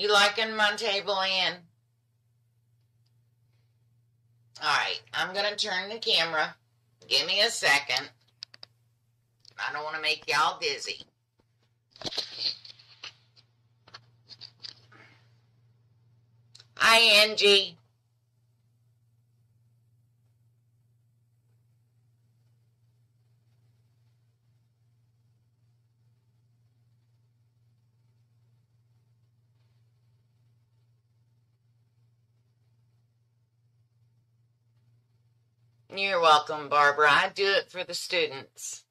You liking my table, Ann? Alright, I'm going to turn the camera. Give me a second. I don't want to make y'all dizzy. Hi, Angie. You're welcome, Barbara. I do it for the students.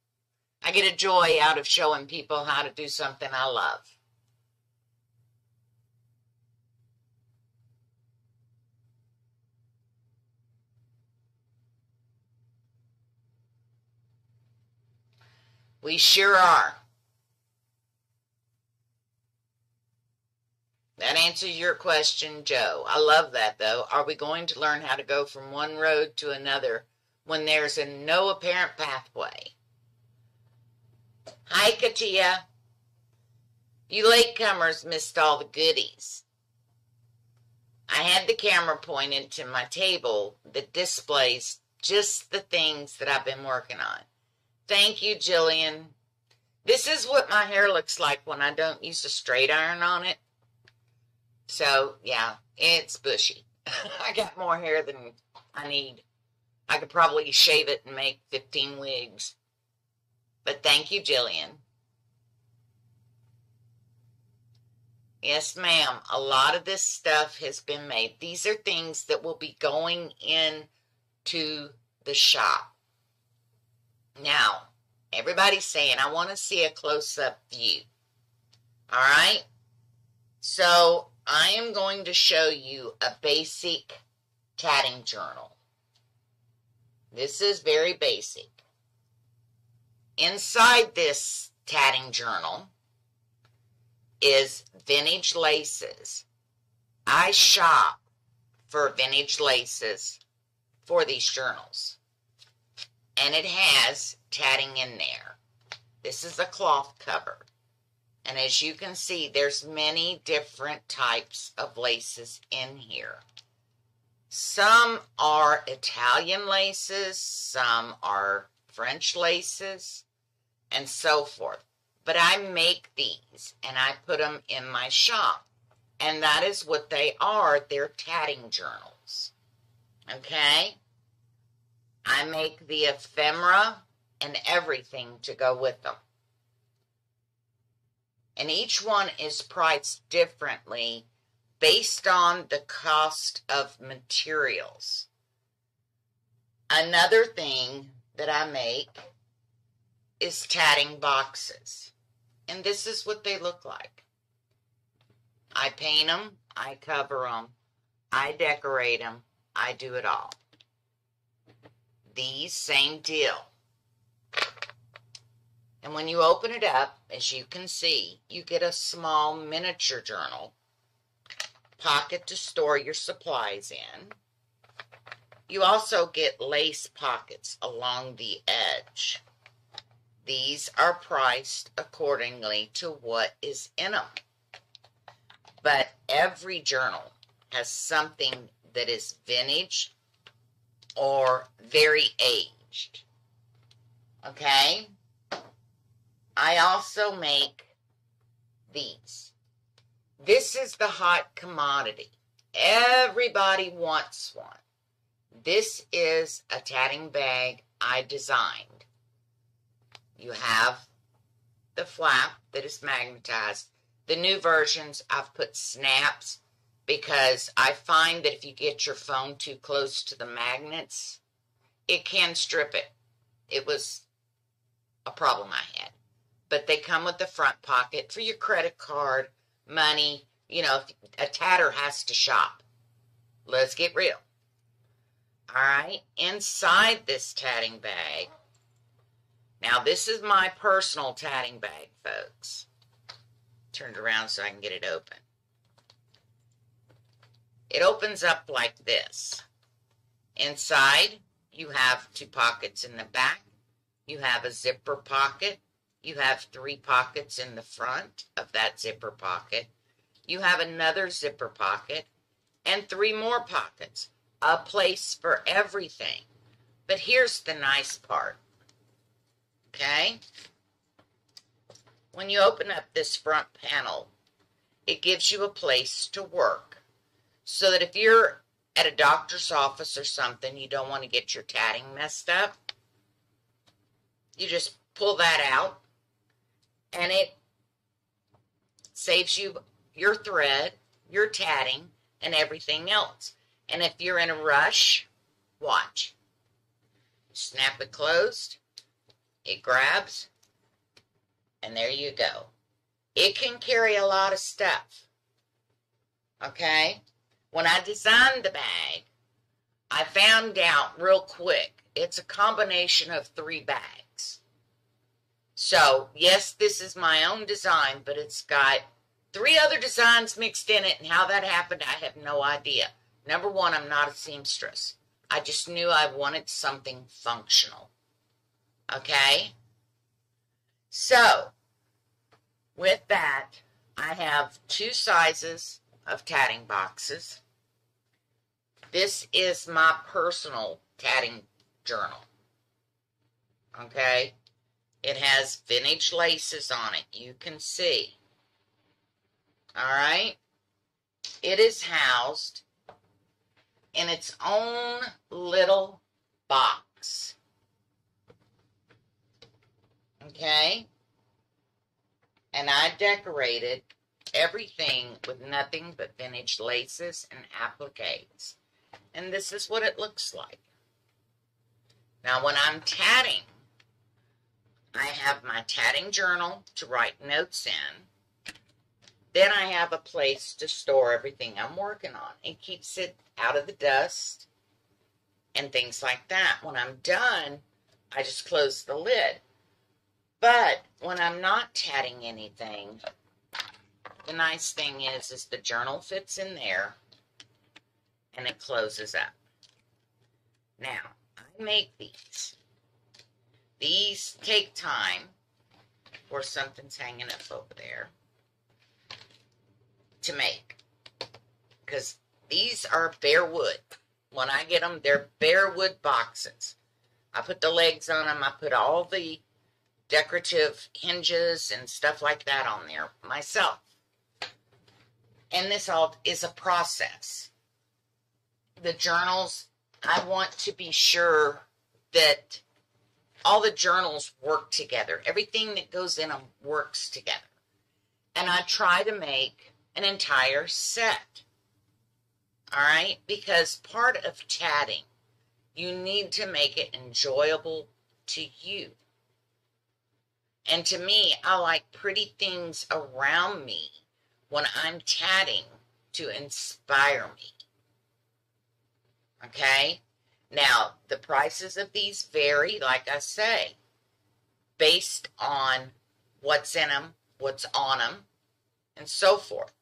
I get a joy out of showing people how to do something I love. We sure are. That answers your question, Joe. I love that, though. Are we going to learn how to go from one road to another when there's no apparent pathway? Hi, Katia. You latecomers missed all the goodies. I had the camera pointed to my table that displays just the things that I've been working on. Thank you, Jillian. This is what my hair looks like when I don't use a straight iron on it. So, yeah, it's bushy. I got more hair than I need. I could probably shave it and make 15 wigs. But thank you, Jillian. Yes, ma'am. A lot of this stuff has been made. These are things that will be going into the shop. Now, everybody's saying, I want to see a close-up view. All right? So, I am going to show you a basic tatting journal. This is very basic. Inside this tatting journal is vintage laces. I shop for vintage laces for these journals. And it has tatting in there. This is a cloth cover. And as you can see, there's many different types of laces in here. Some are Italian laces, some are French laces, and so forth. But I make these, and I put them in my shop. And that is what they are. They're tatting journals. Okay? I make the ephemera and everything to go with them. And each one is priced differently based on the cost of materials. Another thing that I make is tatting boxes. And this is what they look like. I paint them, I cover them, I decorate them, I do it all. These, same deal. And when you open it up, as you can see, you get a small miniature journal, pocket to store your supplies in. You also get lace pockets along the edge. These are priced accordingly to what is in them. But every journal has something that is vintage or very aged. Okay? I also make these. This is the hot commodity. Everybody wants one. This is a tatting bag I designed. You have the flap that is magnetized. The new versions, I've put snaps because I find that if you get your phone too close to the magnets, it can strip it. It was a problem I had. But they come with the front pocket for your credit card, money. You know, a tatter has to shop. Let's get real. All right, inside this tatting bag. Now, this is my personal tatting bag, folks. Turn it around so I can get it open. It opens up like this. Inside, you have two pockets in the back. You have a zipper pocket. You have three pockets in the front of that zipper pocket. you have another zipper pocket and three more pockets, a place for everything. But here's the nice part, okay? When you open up this front panel, it gives you a place to work, so that if you're at a doctor's office or something, you don't want to get your tatting messed up, you just pull that out, and it saves you your thread, your tatting, and everything else. And if you're in a rush, watch. Snap it closed, it grabs, and there you go. It can carry a lot of stuff, okay? When I designed the bag, I found out real quick, it's a combination of three bags. So, yes, this is my own design, but it's got three other designs mixed in it, and how that happened, I have no idea. Number one, I'm not a seamstress. I just knew I wanted something functional, okay? So, with that, I have two sizes of tatting boxes. This is my personal tatting journal, okay? It has vintage laces on it, you can see. All right, it is housed in its own little box, okay? And I decorated everything with nothing but vintage laces and appliques, and this is what it looks like. Now, when I'm tatting, I have my tatting journal to write notes in. Then I have a place to store everything I'm working on. It keeps it out of the dust and things like that. When I'm done, I just close the lid. But when I'm not tatting anything, the nice thing is the journal fits in there and it closes up. Now, I make these. These take time, or something's hanging up over there, to make, because these are bare wood. When I get them, they're bare wood boxes. I put the legs on them. I put all the decorative hinges and stuff like that on there myself. And this all is a process. The journals, I want to be sure that all the journals work together. Everything that goes in them works together. And I try to make an entire set, all right? Because part of tatting, you need to make it enjoyable to you. And to me, I like pretty things around me when I'm tatting to inspire me, okay? Now, the prices of these vary, like I say, based on what's in them, what's on them, and so forth.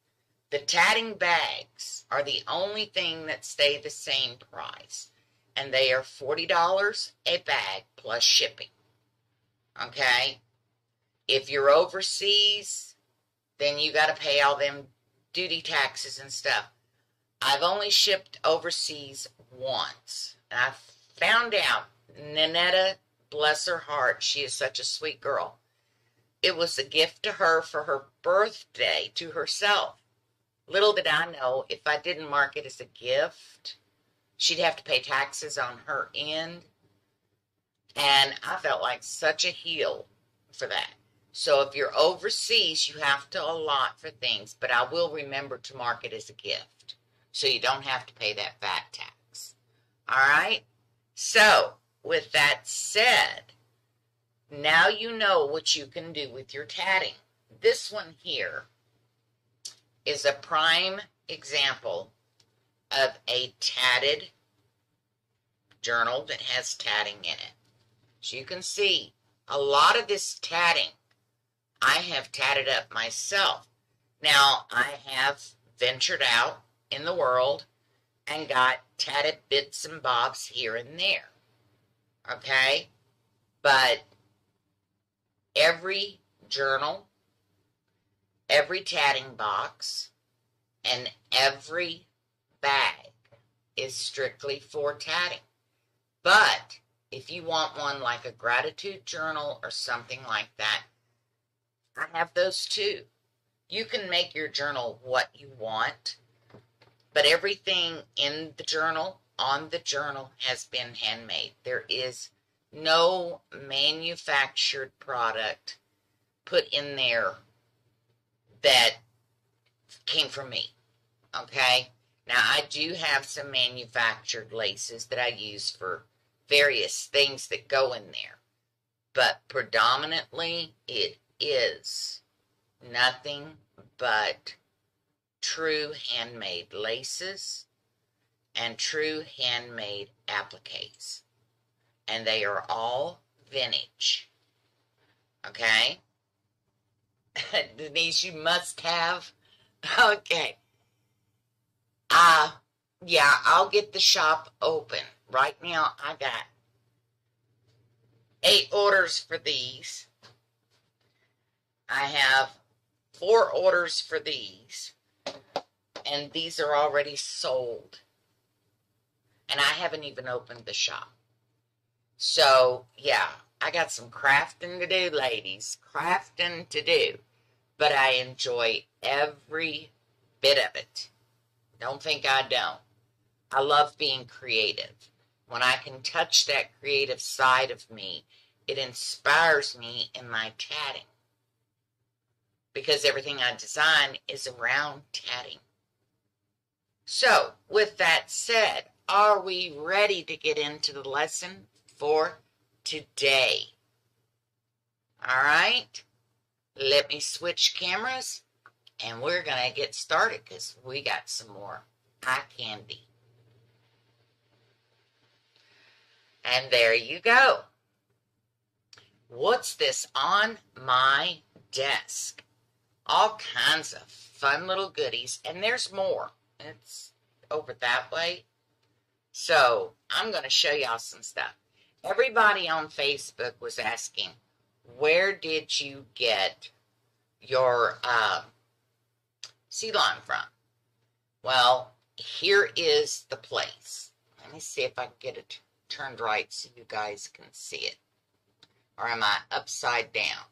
The tatting bags are the only thing that stay the same price, and they are $40 a bag plus shipping, okay? If you're overseas, then you got to pay all them duty taxes and stuff. I've only shipped overseas once, and I found out, Nanetta, bless her heart, she is such a sweet girl. It was a gift to her for her birthday to herself. Little did I know, if I didn't mark it as a gift, she'd have to pay taxes on her end. And I felt like such a heel for that. So if you're overseas, you have to allot for things. But I will remember to mark it as a gift, so you don't have to pay that VAT tax. All right? So with that said, now you know what you can do with your tatting. This one here is a prime example of a tatted journal that has tatting in it. As you can see, a lot of this tatting I have tatted up myself. Now, I have ventured out in the world and got tatted bits and bobs here and there, okay? But every journal, every tatting box, and every bag is strictly for tatting. But if you want one like a gratitude journal or something like that, I have those too. You can make your journal what you want, but everything in the journal, on the journal, has been handmade. There is no manufactured product put in there that came from me, okay? Now, I do have some manufactured laces that I use for various things that go in there, but predominantly it is nothing but true handmade laces and true handmade appliques, and they are all vintage, okay? Denise, you must have. Okay. Yeah, I'll get the shop open. Right now, I got 8 orders for these. I have 4 orders for these. And these are already sold. And I haven't even opened the shop. So, yeah, I got some crafting to do, ladies. Crafting to do. But I enjoy every bit of it. Don't think I don't. I love being creative. When I can touch that creative side of me, it inspires me in my tatting. Because everything I design is around tatting. So, with that said, are we ready to get into the lesson for today? All right? Let me switch cameras, and we're going to get started because we got some more eye candy. And there you go. What's this on my desk? All kinds of fun little goodies, and there's more. It's over that way. So I'm going to show y'all some stuff. Everybody on Facebook was asking, where did you get your C-Lon from? Well, here is the place. Let me see if I can get it turned right so you guys can see it. Or am I upside down?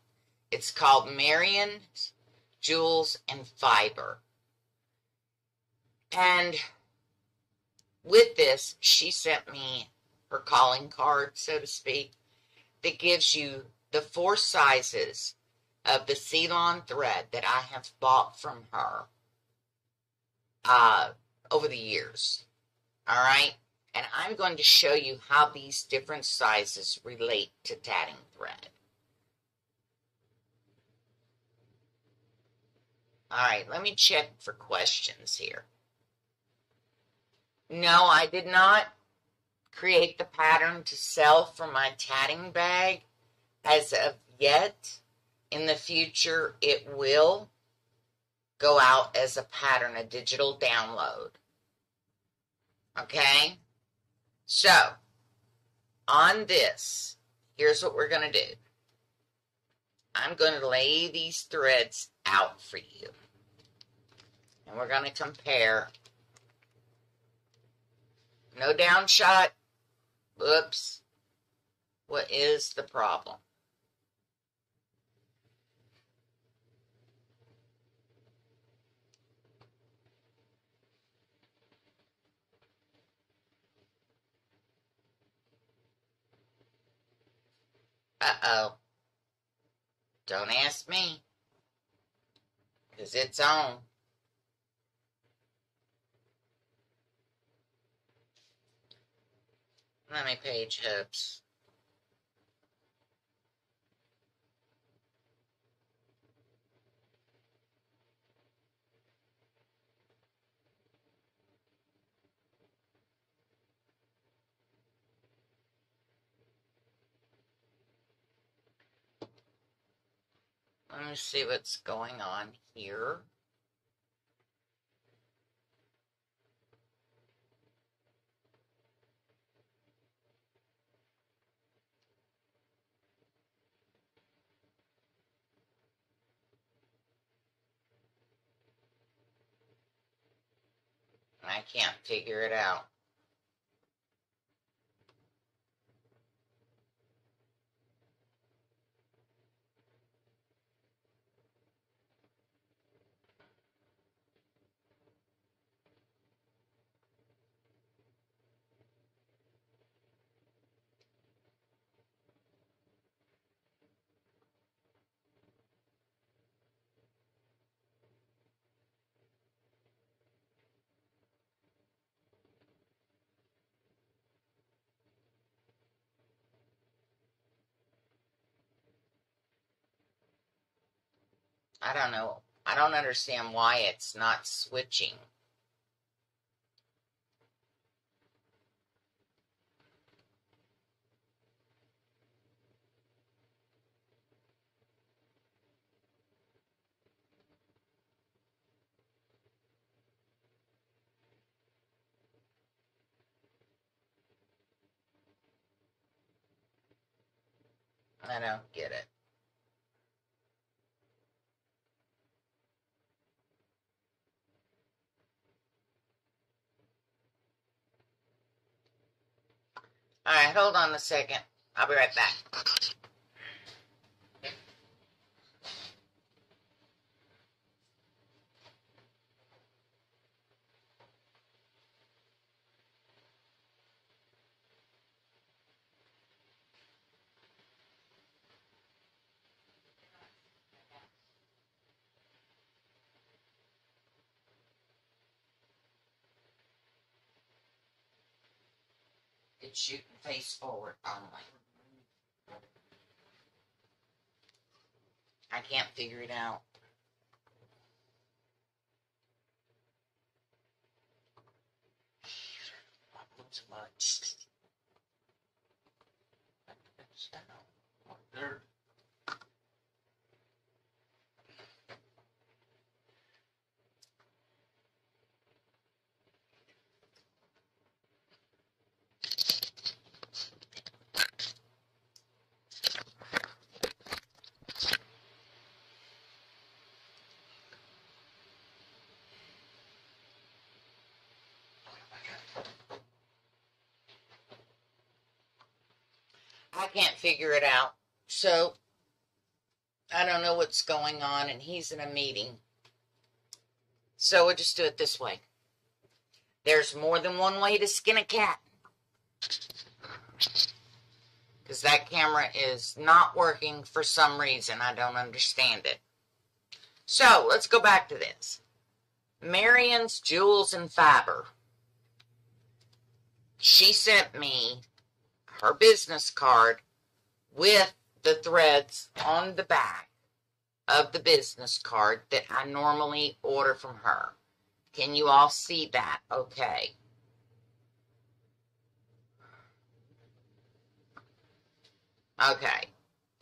It's called Marion Jewels in Fiber. And with this, she sent me her calling card, so to speak, that gives you the 4 sizes of the C-Lon thread that I have bought from her over the years. All right? And I'm going to show you how these different sizes relate to tatting thread. All right, let me check for questions here. No, I did not create the pattern to sell for my tatting bag as of yet. In the future, it will go out as a pattern, a digital download. Okay? So, on this, here's what we're going to do. I'm going to lay these threads out for you. And we're going to compare. No down shot. Oops. What is the problem? Uh-oh. Don't ask me. Because it's on. Let me page hoops. Let me see what's going on here. I can't figure it out. I don't know. I don't understand why it's not switching. I don't get it. All right, hold on a second. I'll be right back. It's shooting face forward only. I can't figure it out. Too much. I can't figure it out, so I don't know what's going on, and he's in a meeting, so we'll just do it this way. There's more than one way to skin a cat, because that camera is not working for some reason. I don't understand it. So let's go back to this. Marion's Jewels in Fiber. She sent me her business card with the threads on the back of the business card that I normally order from her. Can you all see that? Okay. Okay.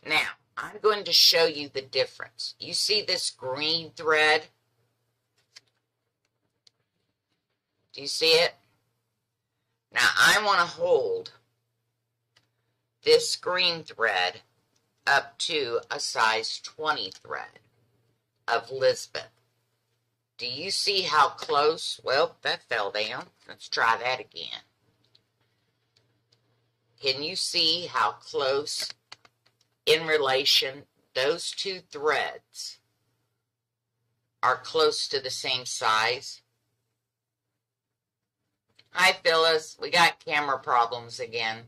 Now, I'm going to show you the difference. You see this green thread? Do you see it? Now, I want to hold this green thread up to a size 20 thread of Lizbeth. Do you see how close? Well, that fell down. Let's try that again. Can you see how close in relation those two threads are close to the same size? Hi, Phyllis. We got camera problems again.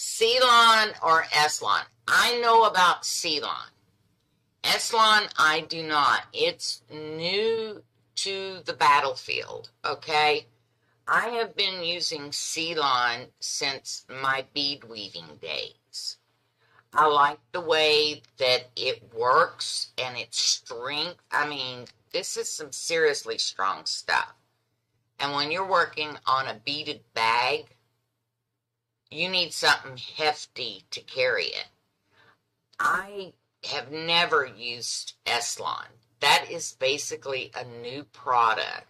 C-Lon or S-lon? I know about C-Lon. S-lon, I do not. It's new to the battlefield, okay? I have been using C-Lon since my bead weaving days. I like the way that it works and its strength. I mean, this is some seriously strong stuff. And when you're working on a beaded bag, you need something hefty to carry it. I have never used S-lon. That is basically a new product.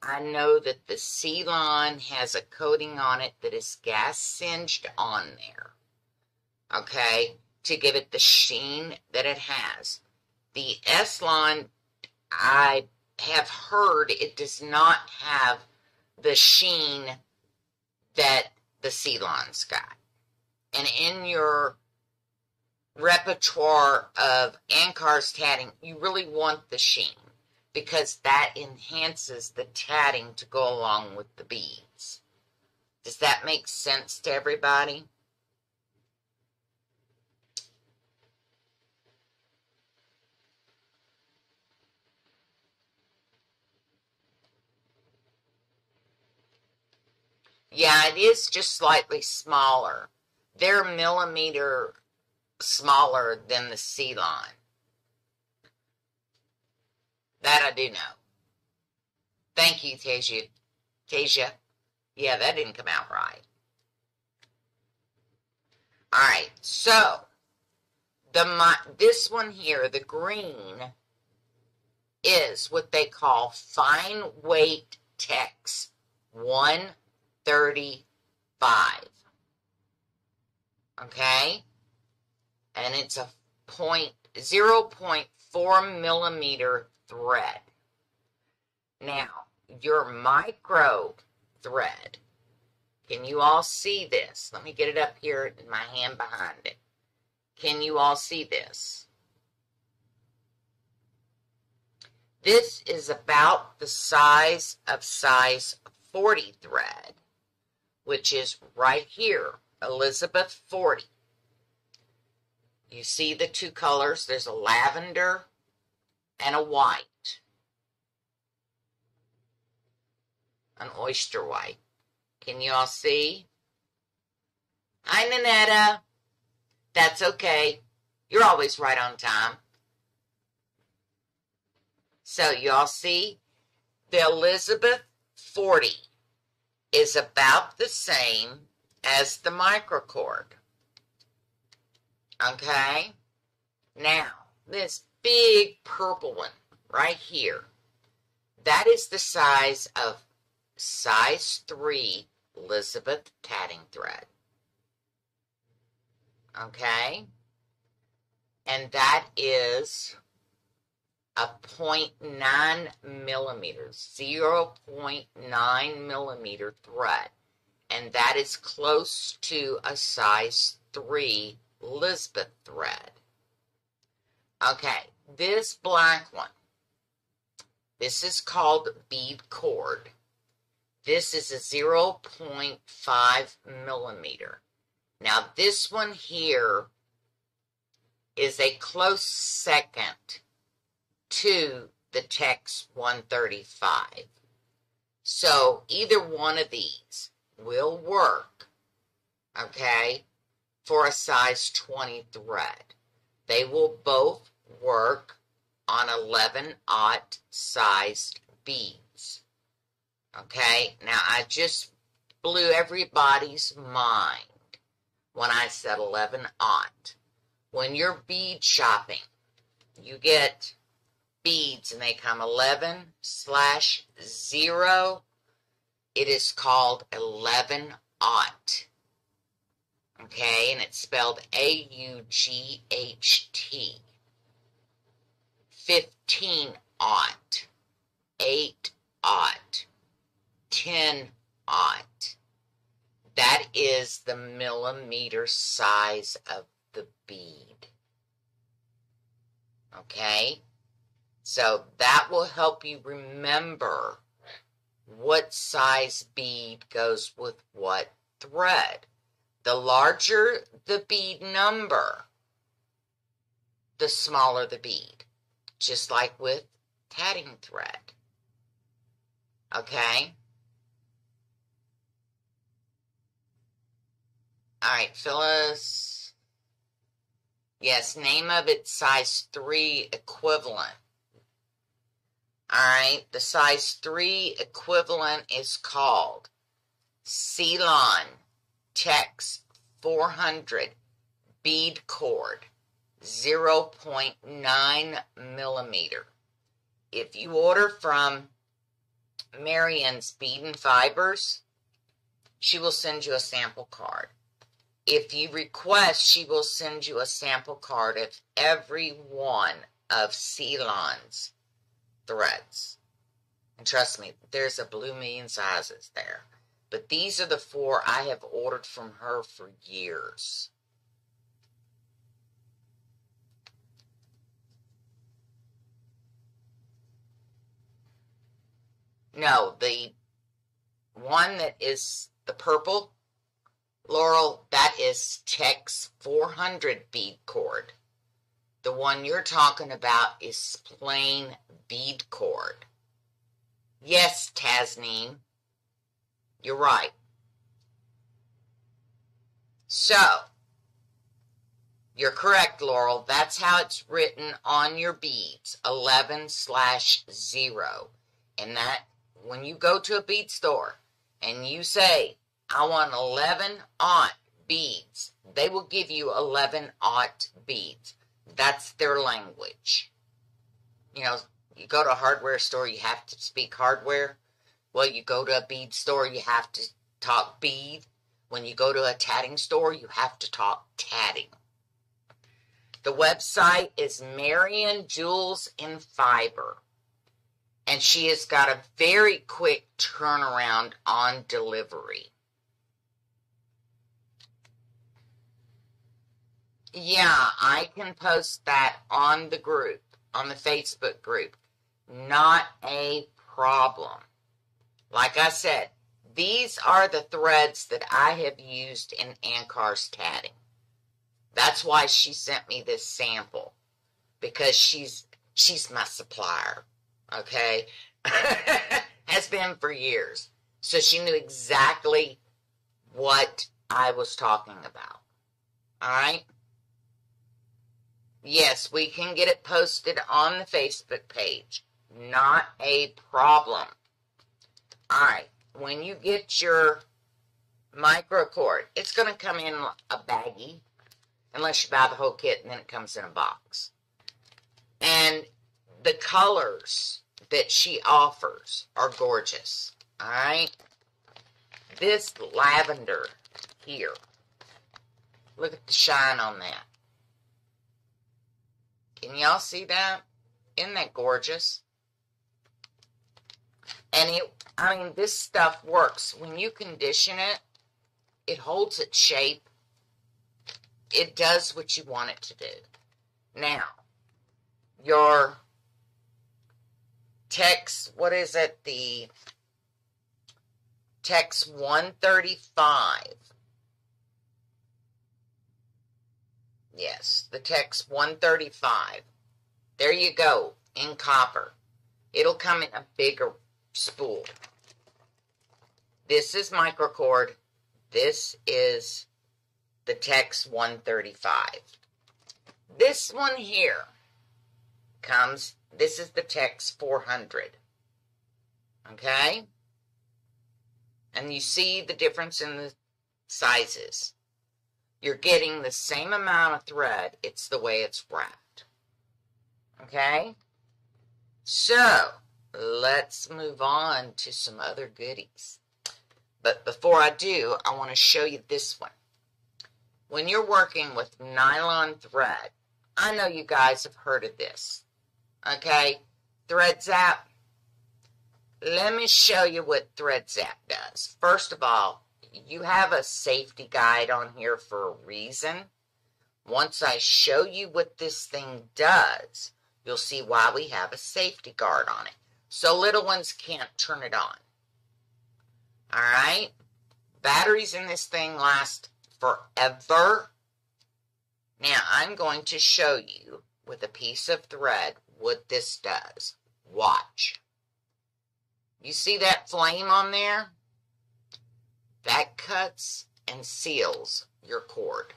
I know that the C-lon has a coating on it that is gas singed on there, okay, to give it the sheen that it has. The S-lon, I have heard it does not have the sheen that the C-Lon's got. And in your repertoire of ANKARS tatting, you really want the sheen, because that enhances the tatting to go along with the beads. Does that make sense to everybody? Yeah, it is just slightly smaller. They're a millimeter smaller than the C-Lon. That I do know. Thank you, Tasia. Tasia? Yeah, that didn't come out right. Alright, so this one here, the green, is what they call fine weight Tex 135. Okay? And it's a 0.4 millimeter thread. Now, your micro thread, can you all see this? Let me get it up here in my hand behind it. Can you all see this? This is about the size of size 40 thread, which is right here, Elizabeth 40. You see the two colors. There's a lavender and a white, an oyster white. Can you all see? Hi, Nanetta. That's okay. You're always right on time. So you all see the Elizabeth 40 is about the same as the microcord. Okay, now this big purple one right here, that is the size of size 3 Elizabeth tatting thread. Okay, and that is a 0.9 millimeters, 0.9 millimeter thread, and that is close to a size 3 Lizbeth thread. Okay, this black one, this is called bead cord. This is a 0.5 millimeter. Now this one here is a close second to the Tex 135. So either one of these will work, okay, for a size 20 thread. They will both work on 11-aught sized beads. Okay, now I just blew everybody's mind when I said 11-aught. When you're bead shopping, you get beads and they come 11/0. It is called 11-aught. Okay, and it's spelled A-U-G-H-T. 15-aught, 8-aught, 10-aught. That is the millimeter size of the bead. Okay, so that will help you remember what size bead goes with what thread. The larger the bead number, the smaller the bead, just like with tatting thread. Okay? All right, Phyllis. Yes, name of it, size 3 equivalent. All right, the size 3 equivalent is called C-Lon Tex 400 bead cord, 0.9 millimeter. If you order from Marion's Bead and Fibers, she will send you a sample card. If you request, she will send you a sample card of every one of C-Lon's threads. And trust me, there's a blue million sizes there. But these are the four I have ordered from her for years. No, the one that is the purple, Laurel, that is Tex 400 bead cord. The one you're talking about is plain bead cord. Yes, Tasneem, you're right. So, you're correct, Laurel. That's how it's written on your beads, 11/0. And that, when you go to a bead store and you say, I want 11-aught beads, they will give you 11-aught beads. That's their language. You know, you go to a hardware store, you have to speak hardware. Well, you go to a bead store, you have to talk bead. When you go to a tatting store, you have to talk tatting. The website is Marion Jewels in Fiber. And she has got a very quick turnaround on delivery. Yeah, I can post that on the group, on the Facebook group. Not a problem. Like I said, these are the threads that I have used in Ankars tatting. That's why she sent me this sample. Because she's my supplier. Okay, has been for years. So she knew exactly what I was talking about. All right? Yes, we can get it posted on the Facebook page. Not a problem. All right, when you get your microcord, it's going to come in a baggie, unless you buy the whole kit, and then it comes in a box. And the colors that she offers are gorgeous, all right? This lavender here, look at the shine on that. Can y'all see that? Isn't that gorgeous? And it, I mean, this stuff works. When you condition it, it holds its shape. It does what you want it to do. Now, your Tex, what is it, the Tex 135, yes, the Tex 135, there you go, in copper. It'll come in a bigger spool. This is microcord, this is the Tex 135. This one here comes, this is the Tex 400, okay? And you see the difference in the sizes. You're getting the same amount of thread, it's the way it's wrapped, okay? So, let's move on to some other goodies. But before I do, I want to show you this one. When you're working with nylon thread, I know you guys have heard of this. Okay, Thread Zap, let me show you what Thread Zap does. First of all, you have a safety guide on here for a reason. Once I show you what this thing does, you'll see why we have a safety guard on it. So little ones can't turn it on. All right, batteries in this thing last forever. Now, I'm going to show you with a piece of thread what this does. Watch. You see that flame on there? That cuts and seals your cord.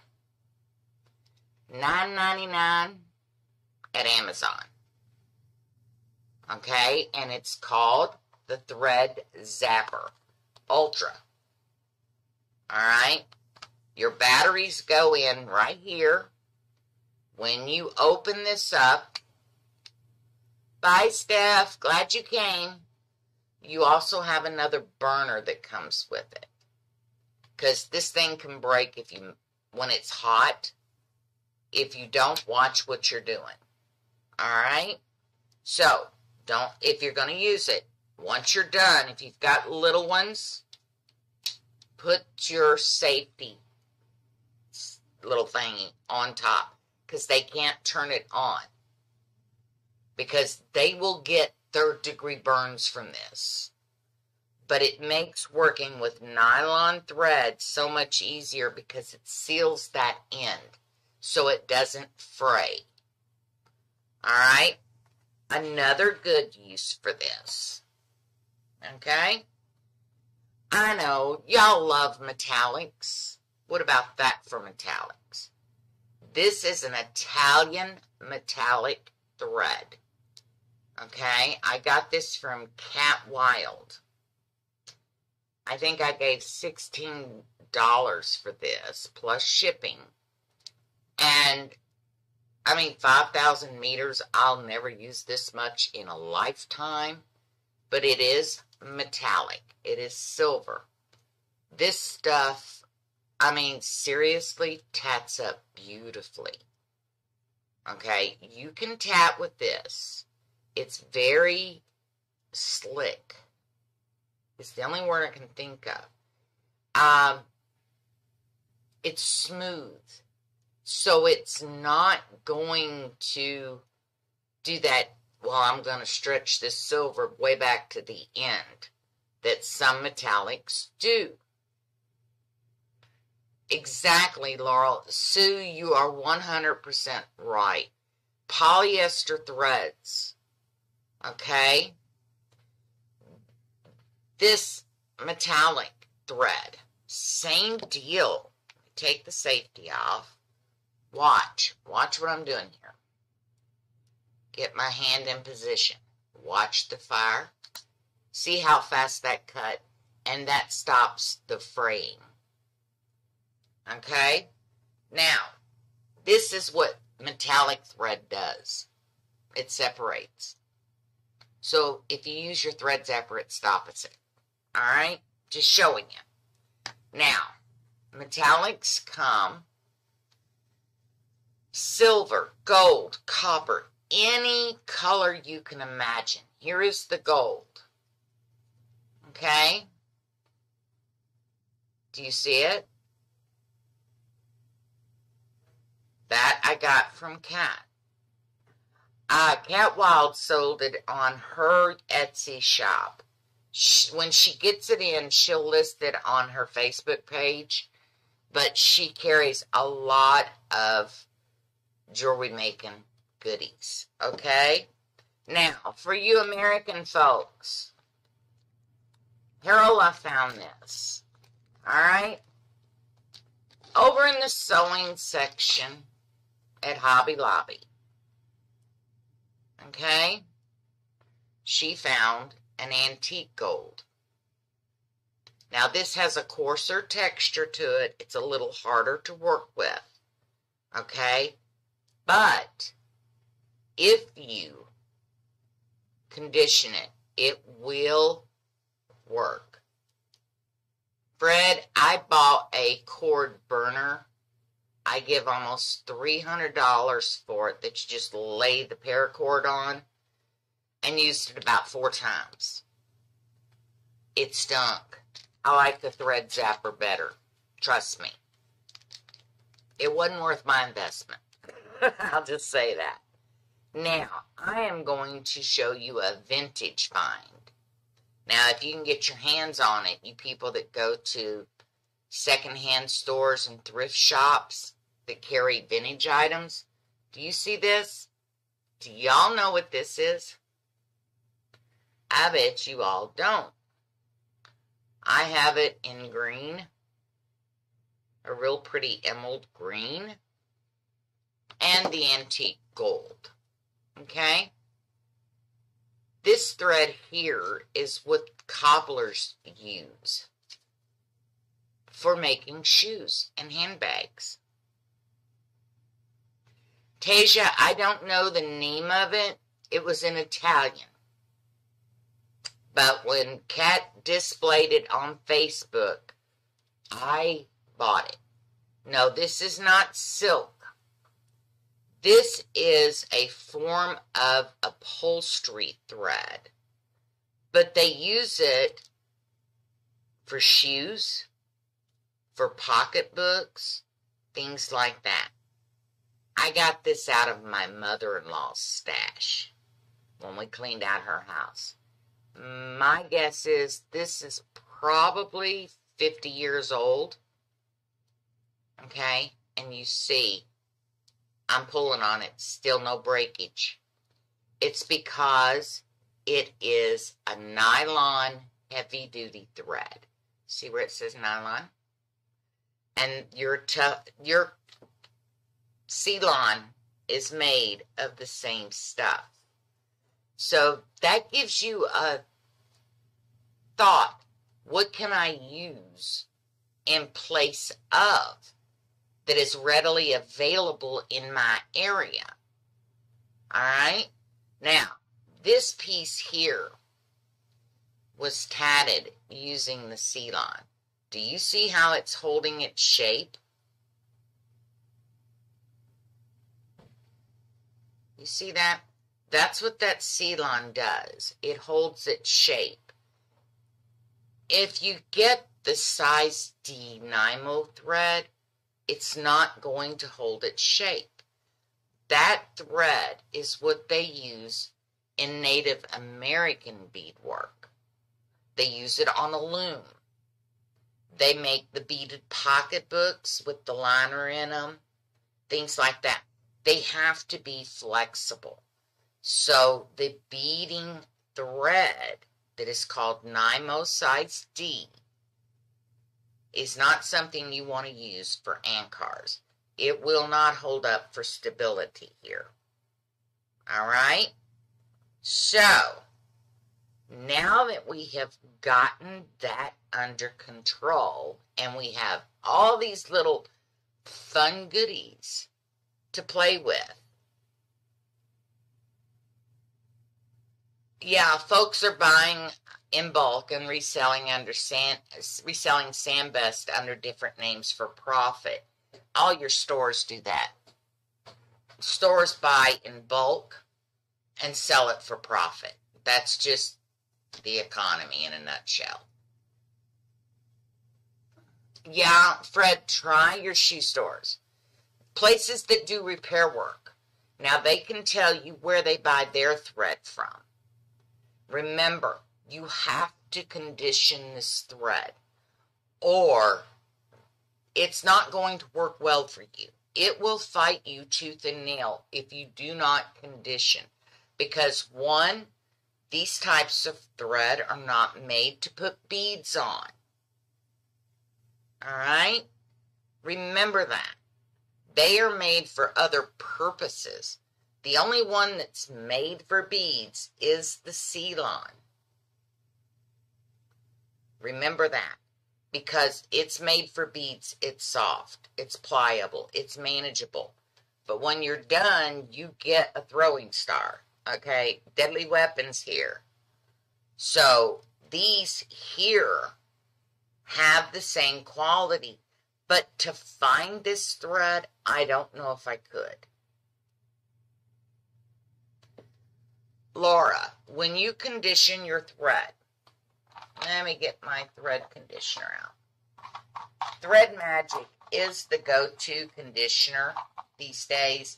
$9.99 at Amazon. Okay, and it's called the Thread Zapper Ultra. Alright, your batteries go in right here. When you open this up, bye, Steph. Glad you came. You also have another burner that comes with it. Because this thing can break if you, when it's hot, if you don't watch what you're doing. All right? So, don't, if you're going to use it, Once you're done, if you've got little ones, put your safety little thingy on top, because they can't turn it on, because they will get third-degree burns from this. But it makes working with nylon thread so much easier because it seals that end so it doesn't fray. All right? Another good use for this. Okay? I know, y'all love metallics. What about that for metallics? This is an Italian metallic thread. Okay, I got this from Cat Wild. I think I gave $16 for this, plus shipping. And, I mean, 5,000 meters, I'll never use this much in a lifetime. But it is metallic. It is silver. This stuff, I mean, seriously, tats up beautifully. Okay, you can tat with this. It's very slick. It's the only word I can think of. It's smooth. So it's not going to do that, well, I'm going to stretch this silver way back to the end, that some metallics do. Exactly, Laurel. Sue, you are 100% right. Polyester threads. Okay, this metallic thread, same deal. Take the safety off. Watch what I'm doing here. Get my hand in position. Watch the fire. See how fast that cut, and that stops the fraying. Okay, now, this is what metallic thread does. It separates. So, if you use your thread zapper, it stops it. Alright? Just showing you. Now, metallics come silver, gold, copper, any color you can imagine. Here is the gold. Okay? Do you see it? That I got from Cat. Cat Wild sold it on her Etsy shop. When she gets it in, she'll list it on her Facebook page. But she carries a lot of jewelry making goodies. Okay? Now, for you American folks, Harold, I found this. Alright? Over in the sewing section at Hobby Lobby. Okay, she found an antique gold. Now this has a coarser texture to it. It's a little harder to work with. Okay, but if you condition it, it will work. Fred, I bought a cord burner. I give almost $300 for it that you just lay the paracord on, and used it about 4 times. It stunk. I like the thread zapper better. Trust me. It wasn't worth my investment. I'll just say that. Now, I am going to show you a vintage find. Now, if you can get your hands on it, you people that go to secondhand stores and thrift shops that carry vintage items. Do you see this? Do y'all know what this is? I bet you all don't. I have it in green, a real pretty emerald green, and the antique gold. Okay? This thread here is what cobblers use for making shoes and handbags. Tasia, I don't know the name of it. It was in Italian. But when Kat displayed it on Facebook, I bought it. No, this is not silk. This is a form of upholstery thread. But they use it for shoes, for pocketbooks, things like that. I got this out of my mother-in-law's stash when we cleaned out her house. My guess is this is probably 50 years old. Okay? And you see, I'm pulling on it. Still no breakage. It's because it is a nylon heavy-duty thread. See where it says nylon? And your C-Lon is made of the same stuff. So that gives you a thought. What can I use in place of that is readily available in my area? All right? Now, this piece here was tatted using the C-Lon. Do you see how it's holding its shape? You see that? That's what that C-Lon does. It holds its shape. If you get the size D Nymo thread, it's not going to hold its shape. That thread is what they use in Native American beadwork. They use it on a loom. They make the beaded pocketbooks with the liner in them, things like that. They have to be flexible. So the beading thread that is called Nymo size D is not something you want to use for ANKARS. It will not hold up for stability here. All right? So, now that we have gotten that under control and we have all these little fun goodies to play with, yeah, folks are buying in bulk and reselling under Sandbest under different names for profit. All your stores do that. Stores buy in bulk and sell it for profit. That's just the economy in a nutshell. Yeah, Fred, try your shoe stores. Places that do repair work. Now, they can tell you where they buy their thread from. Remember, you have to condition this thread or it's not going to work well for you. It will fight you tooth and nail if you do not condition. Because one, these types of thread are not made to put beads on. All right? Remember that. They are made for other purposes. The only one that's made for beads is the C-Lon. Remember that. Because it's made for beads, it's soft, it's pliable, it's manageable. But when you're done, you get a throwing star. Okay? Deadly weapons here. So, these here have the same quality. But to find this thread, I don't know if I could. Laura, when you condition your thread, let me get my thread conditioner out. Thread Magic is the go-to conditioner these days,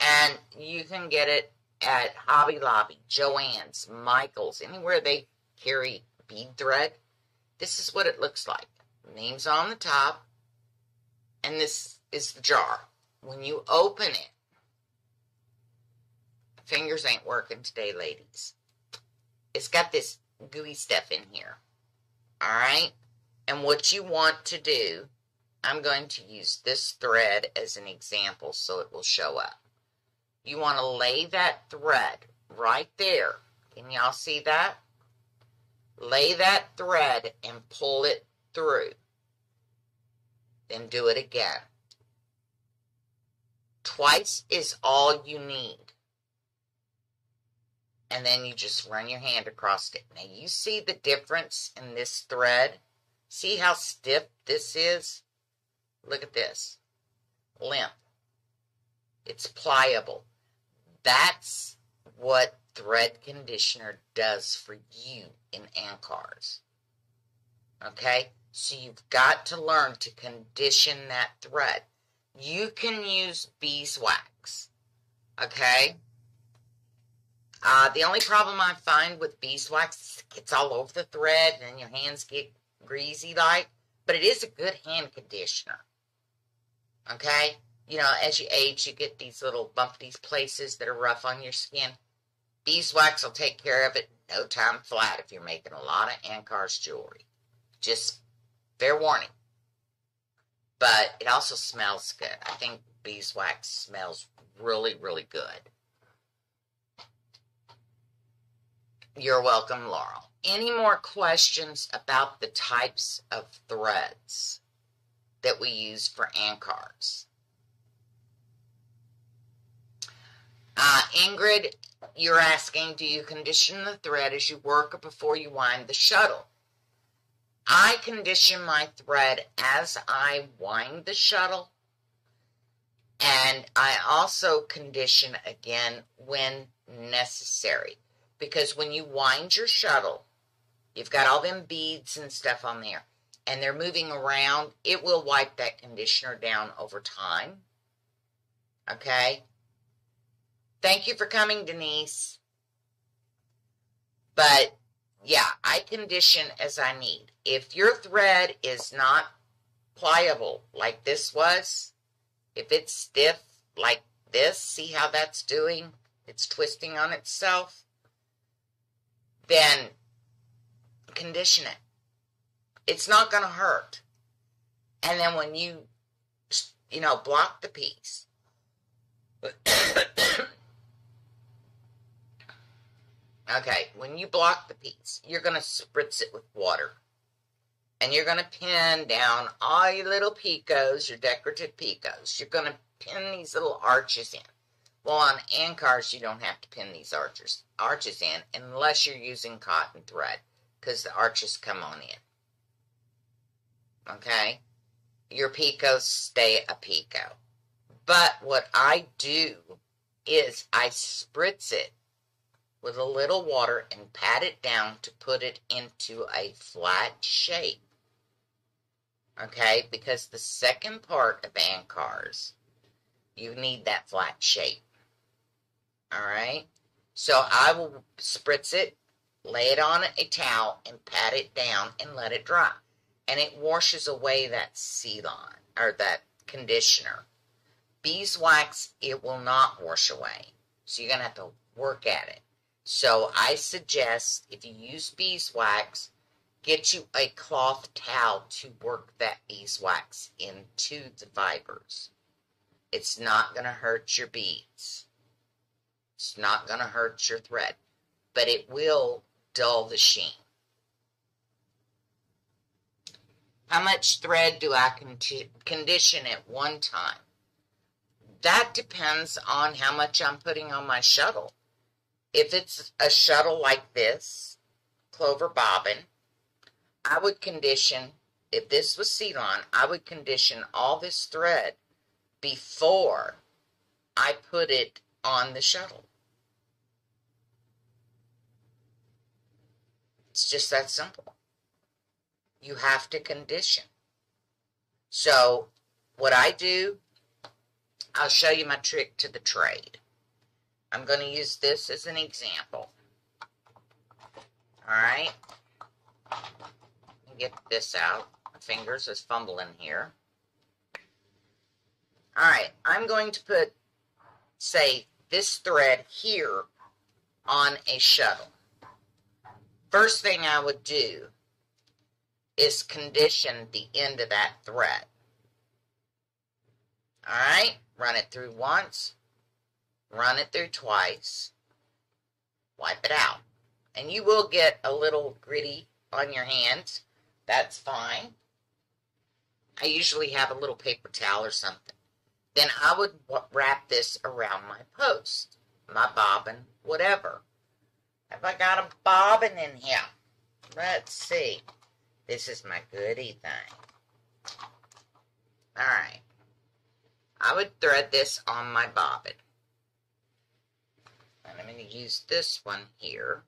and you can get it at Hobby Lobby, Joann's, Michaels, anywhere they carry bead thread. This is what it looks like. Name's on the top, and this is the jar. When you open it, fingers ain't working today, ladies. It's got this gooey stuff in here. All right? And what you want to do, I'm going to use this thread as an example so it will show up. You want to lay that thread right there. Can y'all see that? Lay that thread and pull it through. Then do it again. Twice is all you need. And then you just run your hand across it. Now, you see the difference in this thread? See how stiff this is? Look at this. Limp. It's pliable. That's what thread conditioner does for you in ANKARS. Okay? So you've got to learn to condition that thread. You can use beeswax. Okay? The only problem I find with beeswax is it gets all over the thread and your hands get greasy like. But it is a good hand conditioner. Okay? You know, as you age, you get these little bumpy places that are rough on your skin. Beeswax will take care of it no time flat if you're making a lot of ANKARS jewelry. Just fair warning. But it also smells good. I think beeswax smells really, really good. You're welcome, Laurel. Any more questions about the types of threads that we use for ANKARS? Ingrid, you're asking, do you condition the thread as you work or before you wind the shuttle? I condition my thread as I wind the shuttle. And I also condition again when necessary. Because when you wind your shuttle, you've got all them beads and stuff on there. And they're moving around. It will wipe that conditioner down over time. Okay? Thank you for coming, Denise. But, yeah, I condition as I need. If your thread is not pliable like this was, if it's stiff like this, see how that's doing? It's twisting on itself. Then condition it. It's not going to hurt. And then when you, block the piece, okay, when you block the piece, you're going to spritz it with water. And you're going to pin down all your little picots, your decorative picots. You're going to pin these little arches in. Well, on ANKARS, you don't have to pin these arches in unless you're using cotton thread because the arches come on in. Okay? Your picots stay a picot. But what I do is I spritz it with a little water and pat it down to put it into a flat shape. Okay? Because the second part of ANKARS, you need that flat shape. Alright? So I will spritz it, lay it on a towel, and pat it down and let it dry. And it washes away that C-Lon, or that conditioner. Beeswax, it will not wash away. So you're going to have to work at it. So I suggest if you use beeswax, get you a cloth towel to work that beeswax into the fibers. It's not going to hurt your beads. It's not going to hurt your thread. But it will dull the sheen. How much thread do I condition at one time? That depends on how much I'm putting on my shuttle. If it's a shuttle like this, Clover bobbin, I would condition, if this was C-Lon, I would condition all this thread before I put it on the shuttle. It's just that simple. You have to condition. So what I do, I'll show you my trick to the trade. I'm going to use this as an example. Alright. Get this out. My fingers is fumbling here. Alright, I'm going to put, say, this thread here on a shuttle. First thing I would do is condition the end of that thread. Alright, run it through once, run it through twice, wipe it out. And you will get a little gritty on your hands. That's fine. I usually have a little paper towel or something. Then I would wrap this around my post, my bobbin, whatever. Have I got a bobbin in here? Let's see. This is my goodie thing. Alright. I would thread this on my bobbin. Let me I'm going to use this one here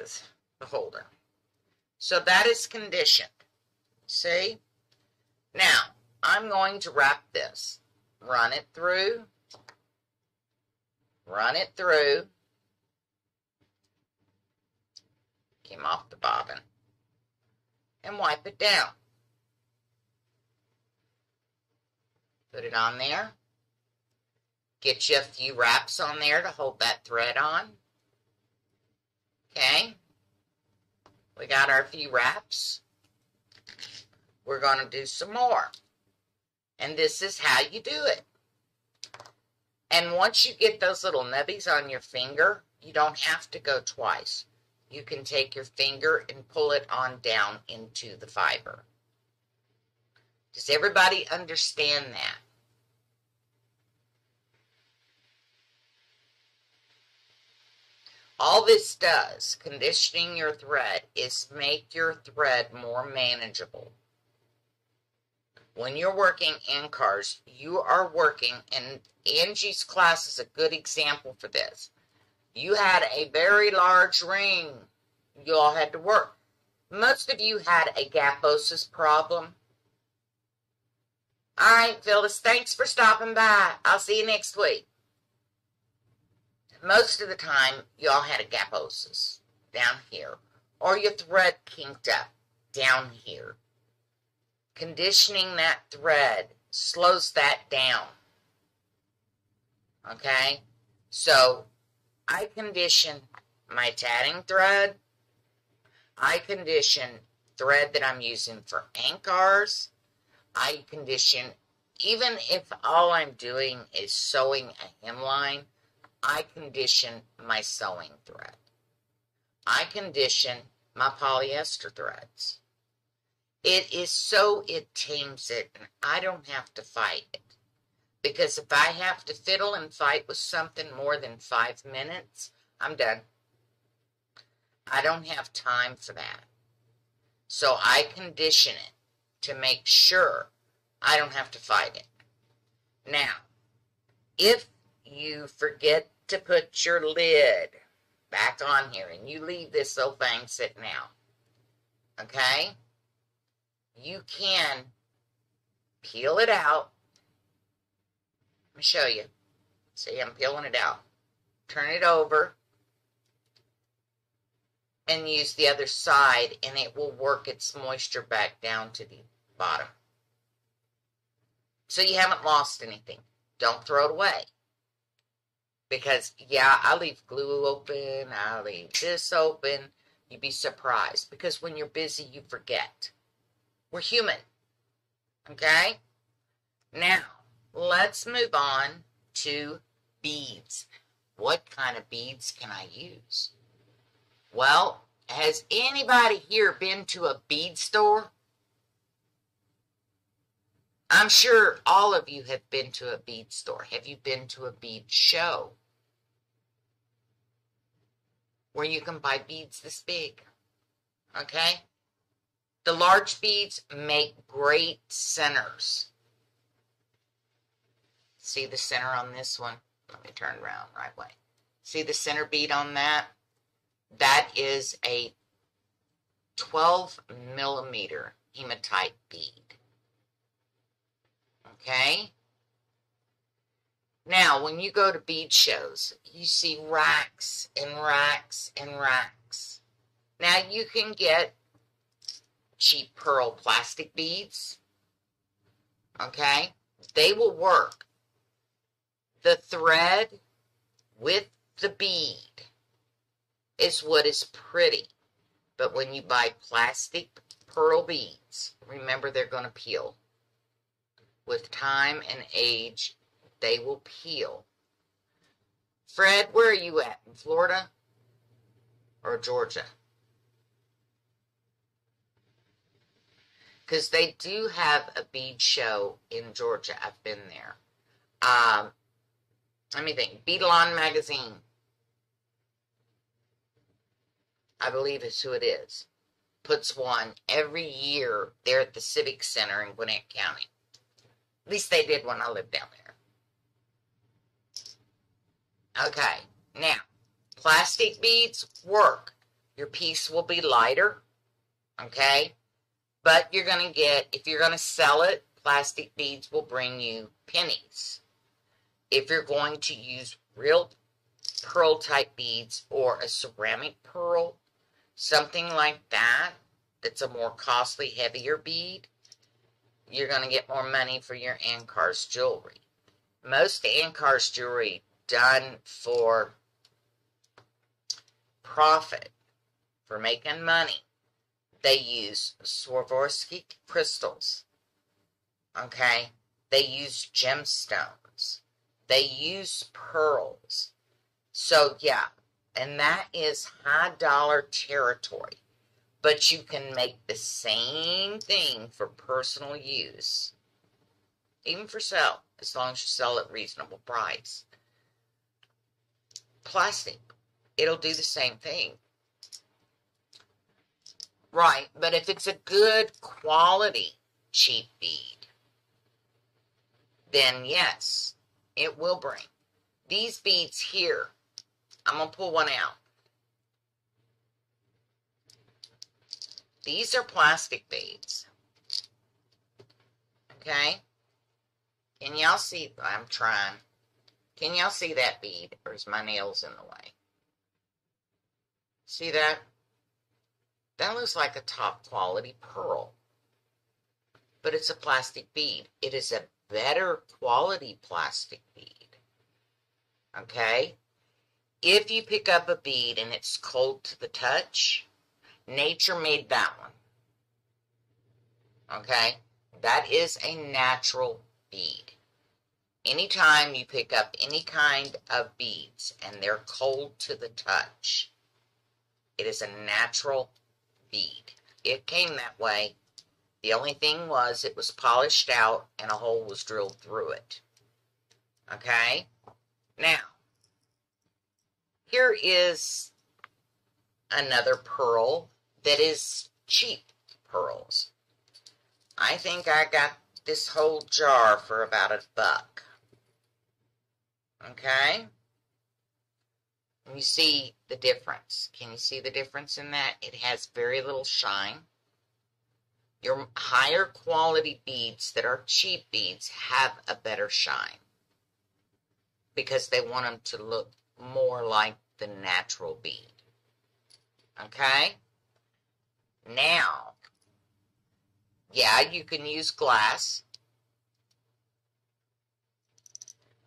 as the holder. So that is conditioned. See? Now, I'm going to wrap this. Run it through. Run it through. Came off the bobbin. And wipe it down. Put it on there. Get you a few wraps on there to hold that thread on. Okay. We got our few wraps. We're going to do some more. And this is how you do it. And once you get those little nubbies on your finger, you don't have to go twice. You can take your finger and pull it on down into the fiber. Does everybody understand that? All this does, conditioning your thread, is make your thread more manageable. When you're working ANKARS, you are working, and Angie's class is a good example for this. You had a very large ring you all had to work. Most of you had a gaposis problem. All right, Phyllis, thanks for stopping by. I'll see you next week. Most of the time, y'all had a gaposis down here, or your thread kinked up down here. Conditioning that thread slows that down. Okay? So, I condition my tatting thread. I condition thread that I'm using for ANKARS. I condition, even if all I'm doing is sewing a hemline, I condition my sewing thread. I condition my polyester threads. It is so it tames it, and I don't have to fight it. Because if I have to fiddle and fight with something more than 5 minutes, I'm done. I don't have time for that. So I condition it to make sure I don't have to fight it. Now, if you forget to put your lid back on here and you leave this little thing sitting out, okay? You can peel it out. Let me show you. See, I'm peeling it out. Turn it over and use the other side, and it will work its moisture back down to the bottom. So you haven't lost anything. Don't throw it away. Because, yeah, I leave glue open, I leave this open. You'd be surprised. Because when you're busy, you forget. We're human. Okay? Now, let's move on to beads. What kind of beads can I use? Well, has anybody here been to a bead store? I'm sure all of you have been to a bead store. Have you been to a bead show? Where you can buy beads this big. Okay? The large beads make great centers. See the center on this one? Let me turn around right way. See the center bead on that? That is a 12 millimeter hematite bead. Okay? Now, when you go to bead shows, you see racks and racks and racks. Now, you can get cheap pearl plastic beads. Okay? They will work. The thread with the bead is what is pretty. But when you buy plastic pearl beads, remember they're going to peel. With time and age, they will peel. Fred, where are you at? In Florida or Georgia? Because they do have a bead show in Georgia. I've been there. Let me think. Beadalon Magazine, I believe is who it is, puts one every year there at the Civic Center in Gwinnett County. At least they did when I lived down there. Okay, now, plastic beads work. Your piece will be lighter, okay? But you're going to get, if you're going to sell it, plastic beads will bring you pennies. If you're going to use real pearl-type beads or a ceramic pearl, something like that, that's a more costly, heavier bead, you're going to get more money for your ANKARS jewelry. Most ANKARS jewelry done for profit, for making money. They use Swarovski crystals, okay? They use gemstones. They use pearls. So, yeah, and that is high-dollar territory. But you can make the same thing for personal use, even for sale, as long as you sell at a reasonable price. Plastic, it'll do the same thing. Right, but if it's a good quality cheap bead, then yes, it will bring. These beads here, I'm going to pull one out. These are plastic beads, okay? Can y'all see? I'm trying. Can y'all see that bead, or is my nails in the way? See that? That looks like a top-quality pearl, but it's a plastic bead. It is a better quality plastic bead, okay? If you pick up a bead and it's cold to the touch, nature made that one, okay? That is a natural bead. Anytime you pick up any kind of beads and they're cold to the touch, it is a natural bead. It came that way. The only thing was it was polished out and a hole was drilled through it, okay? Now, here is another pearl that is cheap pearls. I think I got this whole jar for about $1. Okay? You see the difference. Can you see the difference in that? It has very little shine. Your higher quality beads that are cheap beads have a better shine because they want them to look more like the natural bead. Okay? Now, yeah, you can use glass.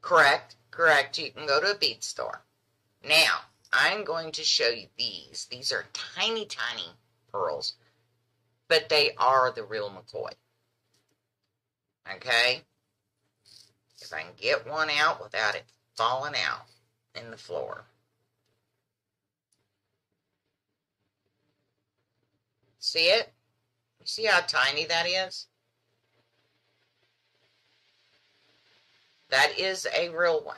Correct, correct. You can go to a bead store. Now, I'm going to show you these. These are tiny, tiny pearls, but they are the real McCoy. Okay? If I can get one out without it falling out in the floor. See it? You see how tiny that is? That is a real one.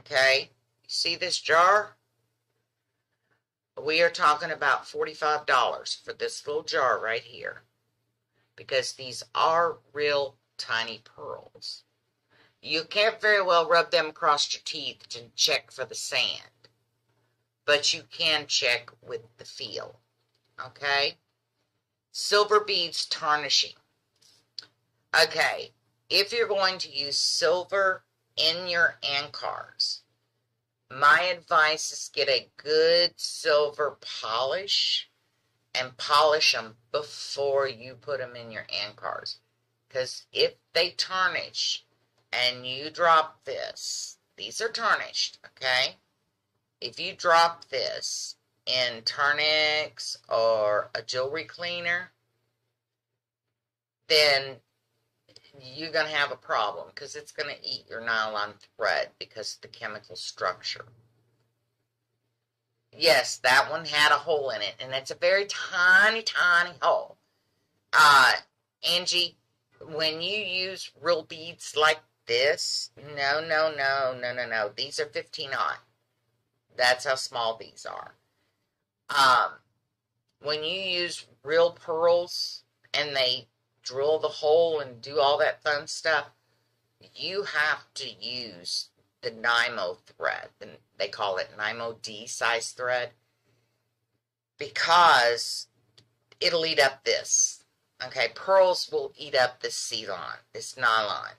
Okay? You see this jar? We are talking about $45 for this little jar right here. Because these are real tiny pearls. You can't very well rub them across your teeth to check for the sand. But you can check with the feel, okay? Silver beads tarnishing. Okay, if you're going to use silver in your ANKARS, my advice is get a good silver polish and polish them before you put them in your ANKARS. Because if they tarnish and you drop this, these are tarnished, okay? If you drop this in Tarnex or a jewelry cleaner, then you're going to have a problem because it's going to eat your nylon thread because of the chemical structure. Yes, that one had a hole in it, and it's a very tiny, tiny hole. Angie, when you use real beads like this, no. These are 15-aught. That's how small these are. When you use real pearls and they drill the hole and do all that fun stuff, you have to use the Nymo thread, and they call it Nymo D size thread, because it'll eat up this. Okay, pearls will eat up this C-Lon, this nylon,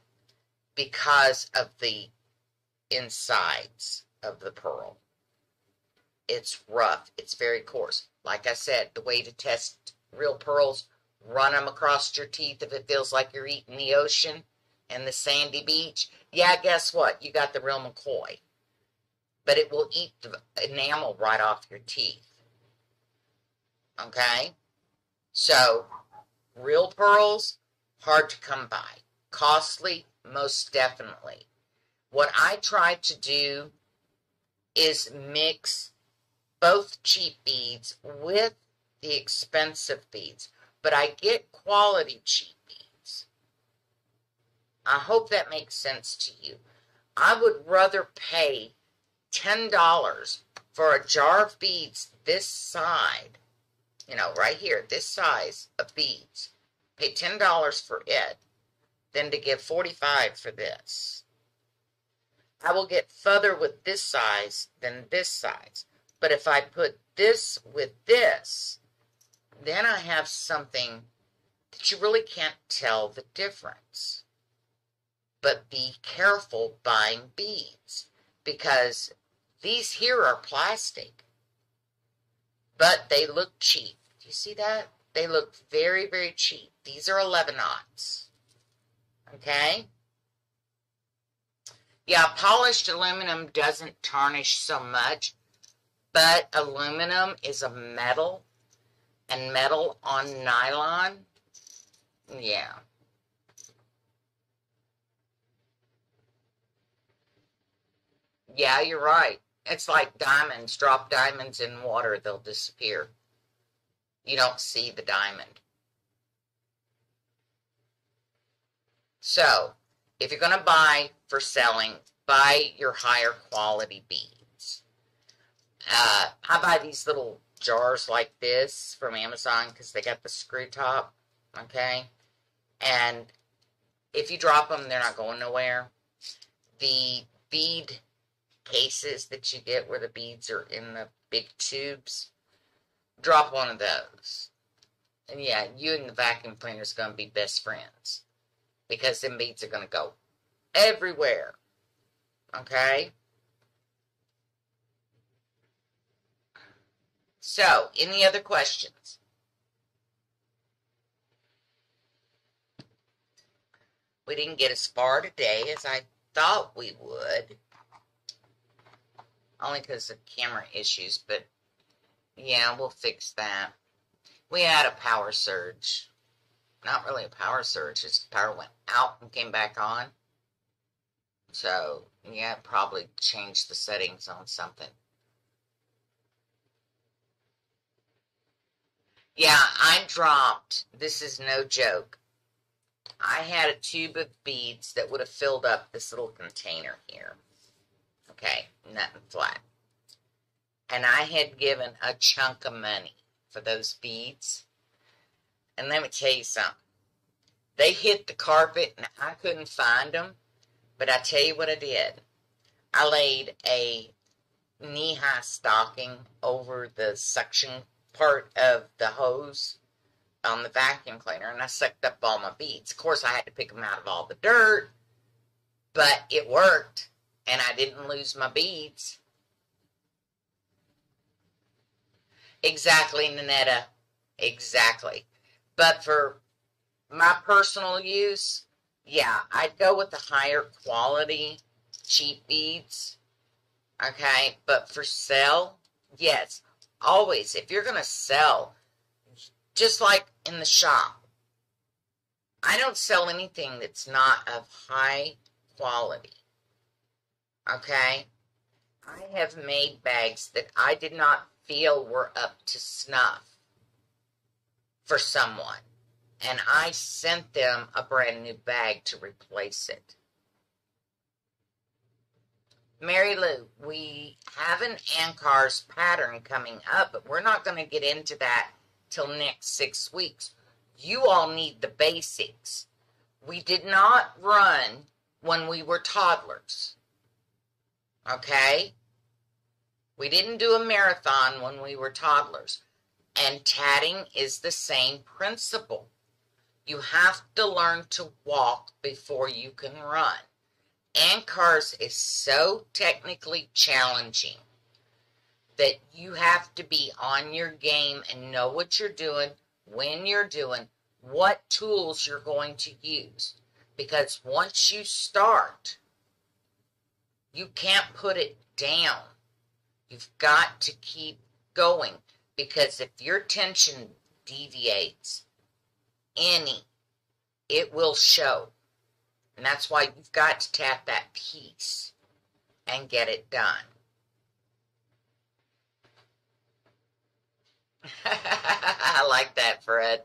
because of the insides of the pearl. It's rough. It's very coarse. Like I said, the way to test real pearls, run them across your teeth if it feels like you're eating the ocean and the sandy beach. Yeah, guess what? You got the real McCoy. But it will eat the enamel right off your teeth. Okay? So, real pearls, hard to come by. Costly, most definitely. What I try to do is mix both cheap beads with the expensive beads. But I get quality cheap beads. I hope that makes sense to you. I would rather pay $10 for a jar of beads this side, you know, right here, this size of beads. Pay $10 for it than to give $45 for this. I will get further with this size than this size. But if I put this with this, then I have something that you really can't tell the difference. But be careful buying beads, because these here are plastic. But they look cheap. Do you see that? They look very, very cheap. These are 11 knots. Okay? Yeah, polished aluminum doesn't tarnish so much, but aluminum is a metal, and metal on nylon, yeah. Yeah, you're right. It's like diamonds. Drop diamonds in water, they'll disappear. You don't see the diamond. So, if you're going to buy for selling, buy your higher quality beads. I buy these little jars like this from Amazon because they got the screw top, okay? And if you drop them, they're not going nowhere. The bead cases that you get where the beads are in the big tubes, drop one of those. And yeah, you and the vacuum cleaner is going to be best friends, because them beads are going to go everywhere, okay? So, any other questions? We didn't get as far today as I thought we would. Only because of camera issues, but yeah, we'll fix that. We had a power surge. Not really a power surge, just power went out and came back on. So, yeah, probably changed the settings on something. Yeah, I dropped, this is no joke, I had a tube of beads that would have filled up this little container here. Okay, nothing flat. And I had given a chunk of money for those beads. And let me tell you something. They hit the carpet and I couldn't find them. But I tell you what I did. I laid a knee-high stocking over the suction part of the hose on the vacuum cleaner, and I sucked up all my beads. Of course, I had to pick them out of all the dirt, but it worked, and I didn't lose my beads. Exactly, Nanetta. Exactly. But for my personal use, yeah, I'd go with the higher quality cheap beads, okay? But for sale, yes. Always, if you're going to sell, just like in the shop, I don't sell anything that's not of high quality, okay? I have made bags that I did not feel were up to snuff for someone, and I sent them a brand new bag to replace it. Mary Lou, we have an ANKARS pattern coming up, but we're not going to get into that till next 6 weeks. You all need the basics. We did not run when we were toddlers. okay? We didn't do a marathon when we were toddlers. And tatting is the same principle. You have to learn to walk before you can run. ANKARS is so technically challenging that you have to be on your game and know what you're doing, when you're doing, what tools you're going to use. Because once you start, you can't put it down. You've got to keep going. Because if your tension deviates any, it will show. And that's why you've got to tap that piece and get it done. I like that, Fred.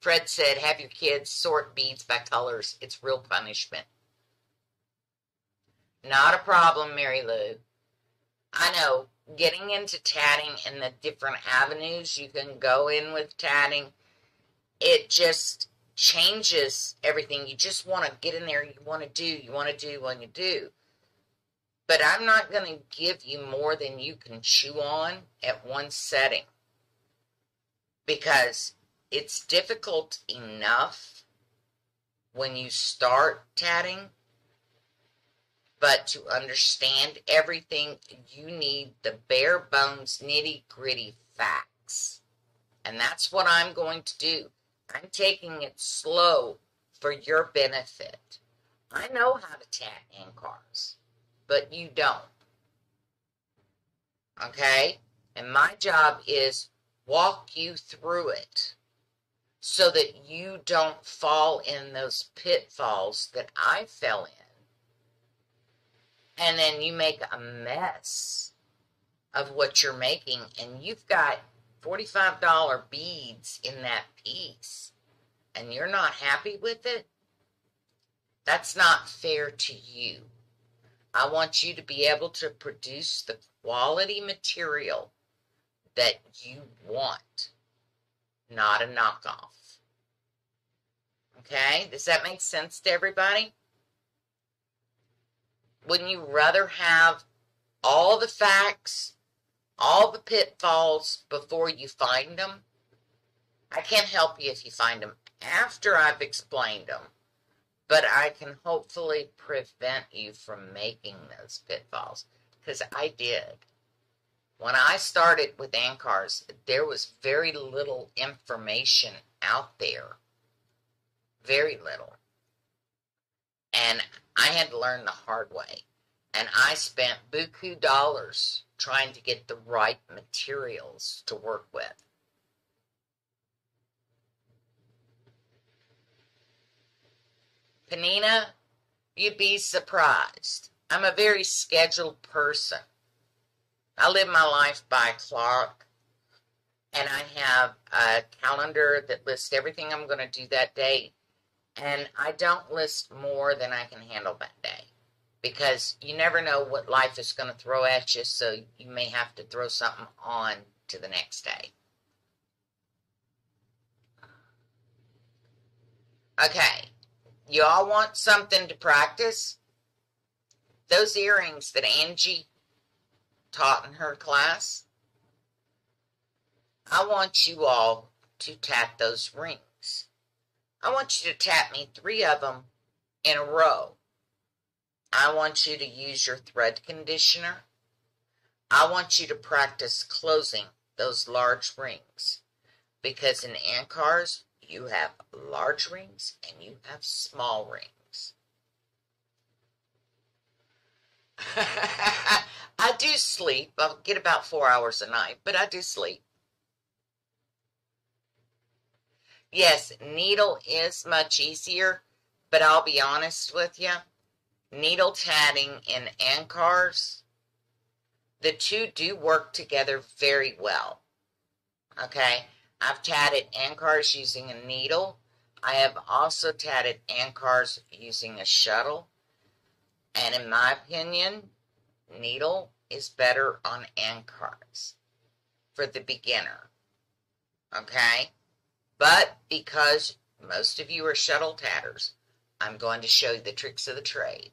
Fred said, have your kids sort beads by colors. It's real punishment. Not a problem, Mary Lou. I know. Getting into tatting and the different avenues you can go in with tatting, it just changes everything. You just want to get in there. You want to do. But I'm not going to give you more than you can chew on at one setting, because it's difficult enough when you start tatting. But to understand everything, you need the bare bones, nitty-gritty facts. And that's what I'm going to do. I'm taking it slow for your benefit. I know how to tat ANKARS, but you don't. Okay? And my job is walk you through it so that you don't fall in those pitfalls that I fell in. And then you make a mess of what you're making, and you've got $45 beads in that piece, and you're not happy with it. That's not fair to you. I want you to be able to produce the quality material that you want, not a knockoff. Okay? Does that make sense to everybody? Wouldn't you rather have all the facts, all the pitfalls before you find them? I can't help you if you find them after I've explained them, but I can hopefully prevent you from making those pitfalls, because I did. When I started with ANKARS, there was very little information out there. Very little. And I had to learn the hard way. And I spent buku dollars trying to get the right materials to work with. Panina, you'd be surprised. I'm a very scheduled person. I live my life by a clock. And I have a calendar that lists everything I'm going to do that day. And I don't list more than I can handle that day, because you never know what life is going to throw at you, so you may have to throw something on to the next day. Okay, you all want something to practice? Those earrings that Angie taught in her class, I want you all to tap those rings. I want you to tap me 3 of them in a row. I want you to use your thread conditioner. I want you to practice closing those large rings, because in ANKARS, you have large rings and you have small rings. I do sleep. I'll get about 4 hours a night, but I do sleep. Yes, needle is much easier, but I'll be honest with you. Needle tatting and ANKARS, the two do work together very well. Okay, I've tatted ANKARS using a needle. I have also tatted ANKARS using a shuttle. And in my opinion, needle is better on ANKARS for the beginner. Okay? But because most of you are shuttle tatters, I'm going to show you the tricks of the trade.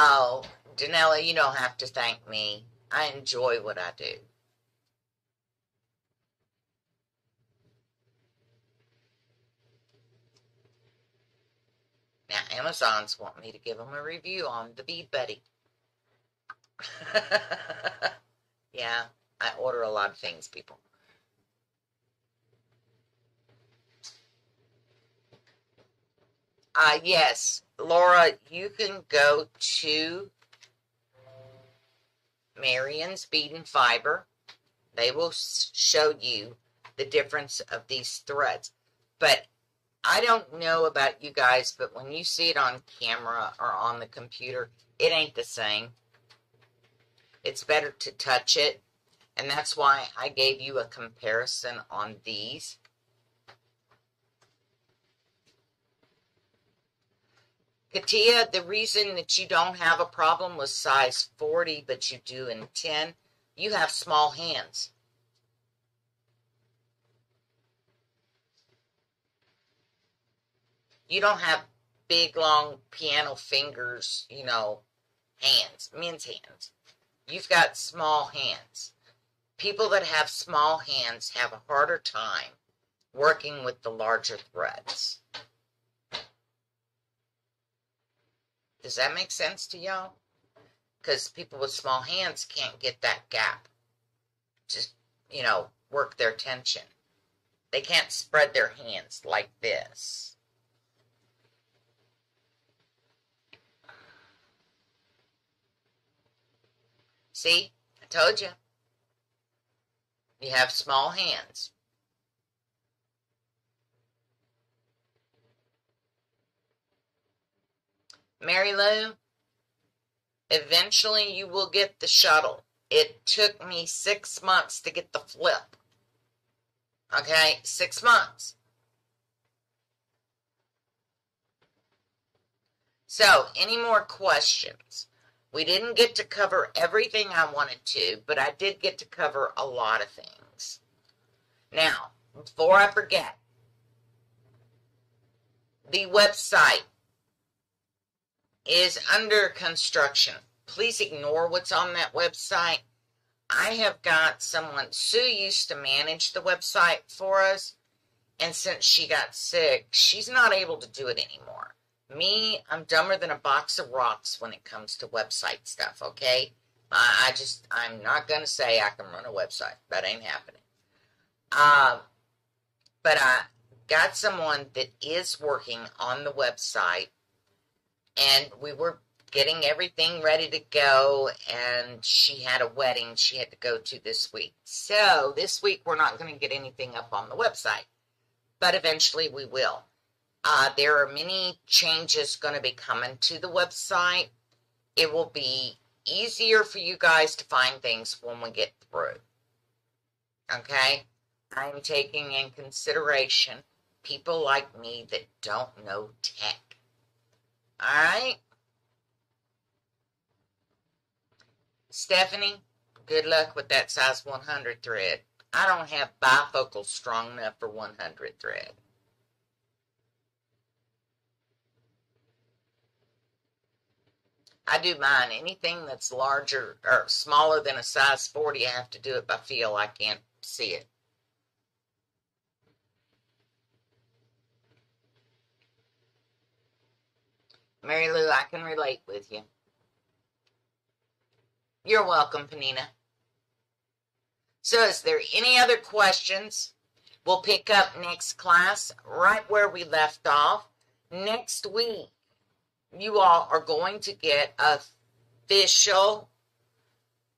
Oh, Danella, you don't have to thank me. I enjoy what I do. Now, Amazon's want me to give them a review on the Bead Buddy. Yeah, I order a lot of things, people. Yes, Laura, you can go to Marion's Bead and Fiber. They will show you the difference of these threads. But I don't know about you guys, but when you see it on camera or on the computer, it ain't the same. It's better to touch it. And that's why I gave you a comparison on these. Katia, the reason that you don't have a problem with size 40, but you do in 10, you have small hands. You don't have big, long piano fingers, you know, hands, men's hands. You've got small hands. People that have small hands have a harder time working with the larger threads. Does that make sense to y'all? Because people with small hands can't get that gap. Just, you know, work their tension. They can't spread their hands like this. See? I told you. You have small hands. Mary Lou, eventually you will get the shuttle. It took me 6 months to get the flip. Okay, 6 months. So, any more questions? We didn't get to cover everything I wanted to, but I did get to cover a lot of things. Now, before I forget, the website is under construction. Please ignore what's on that website. I have got someone, Sue used to manage the website for us, and since she got sick, she's not able to do it anymore. Me, I'm dumber than a box of rocks when it comes to website stuff, okay? I'm not going to say I can run a website. That ain't happening. But I got someone that is working on the website, and we were getting everything ready to go, and she had a wedding she had to go to this week. So, this week we're not going to get anything up on the website, but eventually we will. There are many changes going to be coming to the website. It will be easier for you guys to find things when we get through. Okay? I'm taking in consideration people like me that don't know tech. All right. Stephanie, good luck with that size 100 thread. I don't have bifocals strong enough for 100 thread. I do mine. Anything that's larger or smaller than a size 40, I have to do it by feel. I can't see it. Mary Lou, I can relate with you. You're welcome, Panina. So, is there any other questions? We'll pick up next class right where we left off. Next week, you all are going to get official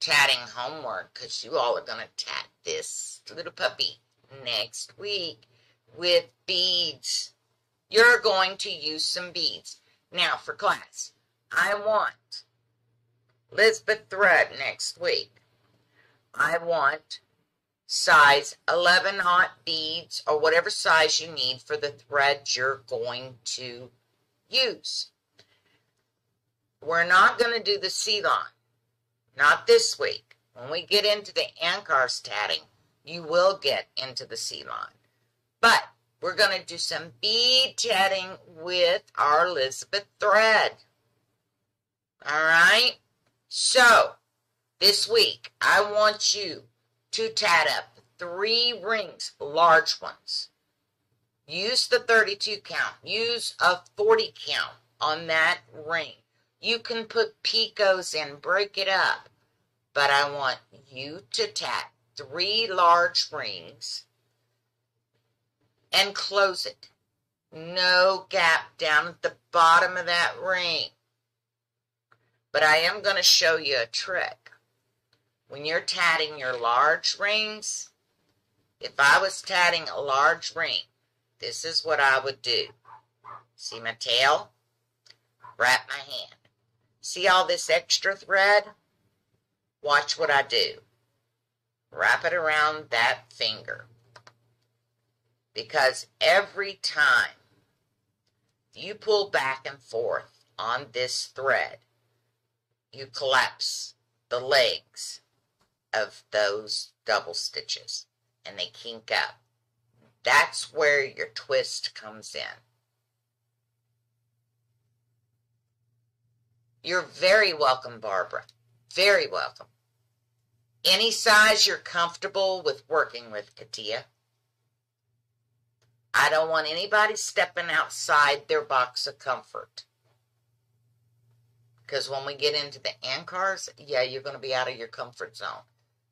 tatting homework because you all are going to tat this little puppy next week with beads. You're going to use some beads. Now, for class, I want Lizbeth thread next week. I want size 11 aught beads or whatever size you need for the thread you're going to use. We're not going to do the C-Lon. Not this week. When we get into the ANKARS tatting, you will get into the C-Lon. But we're going to do some bead tatting with our Lizbeth thread. Alright? So, this week, I want you to tat up 3 rings, large ones. Use the 32 count. Use a 40 count on that ring. You can put picots and break it up. But I want you to tat 3 large rings and close it. No gap down at the bottom of that ring. But I am going to show you a trick. When you're tatting your large rings, if I was tatting a large ring, this is what I would do. See my tail? Wrap my hand. See all this extra thread? Watch what I do. Wrap it around that finger. Because every time you pull back and forth on this thread, you collapse the legs of those double stitches and they kink up. That's where your twist comes in. You're very welcome, Barbara. Very welcome. Any size you're comfortable with working with, Katia. I don't want anybody stepping outside their box of comfort. Because when we get into the ANKARS, yeah, you're going to be out of your comfort zone.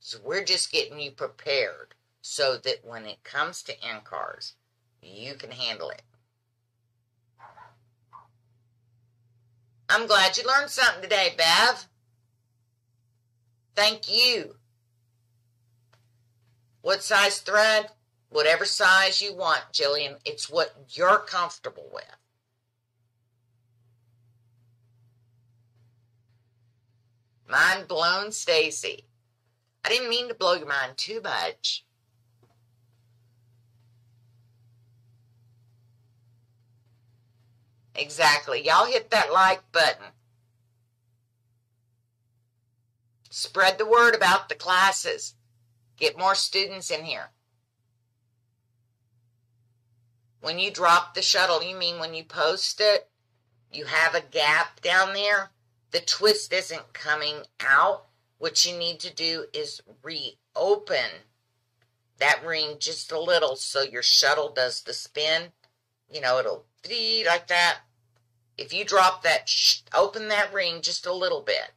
So we're just getting you prepared so that when it comes to ANKARS, you can handle it. I'm glad you learned something today, Bev. Thank you. What size thread? Whatever size you want, Jillian. It's what you're comfortable with. Mind blown, Stacy. I didn't mean to blow your mind too much. Exactly. Y'all hit that like button. Spread the word about the classes. Get more students in here. When you drop the shuttle, you mean when you post it, you have a gap down there. The twist isn't coming out. What you need to do is reopen that ring just a little so your shuttle does the spin. You know, it'll be like that. If you drop that, open that ring just a little bit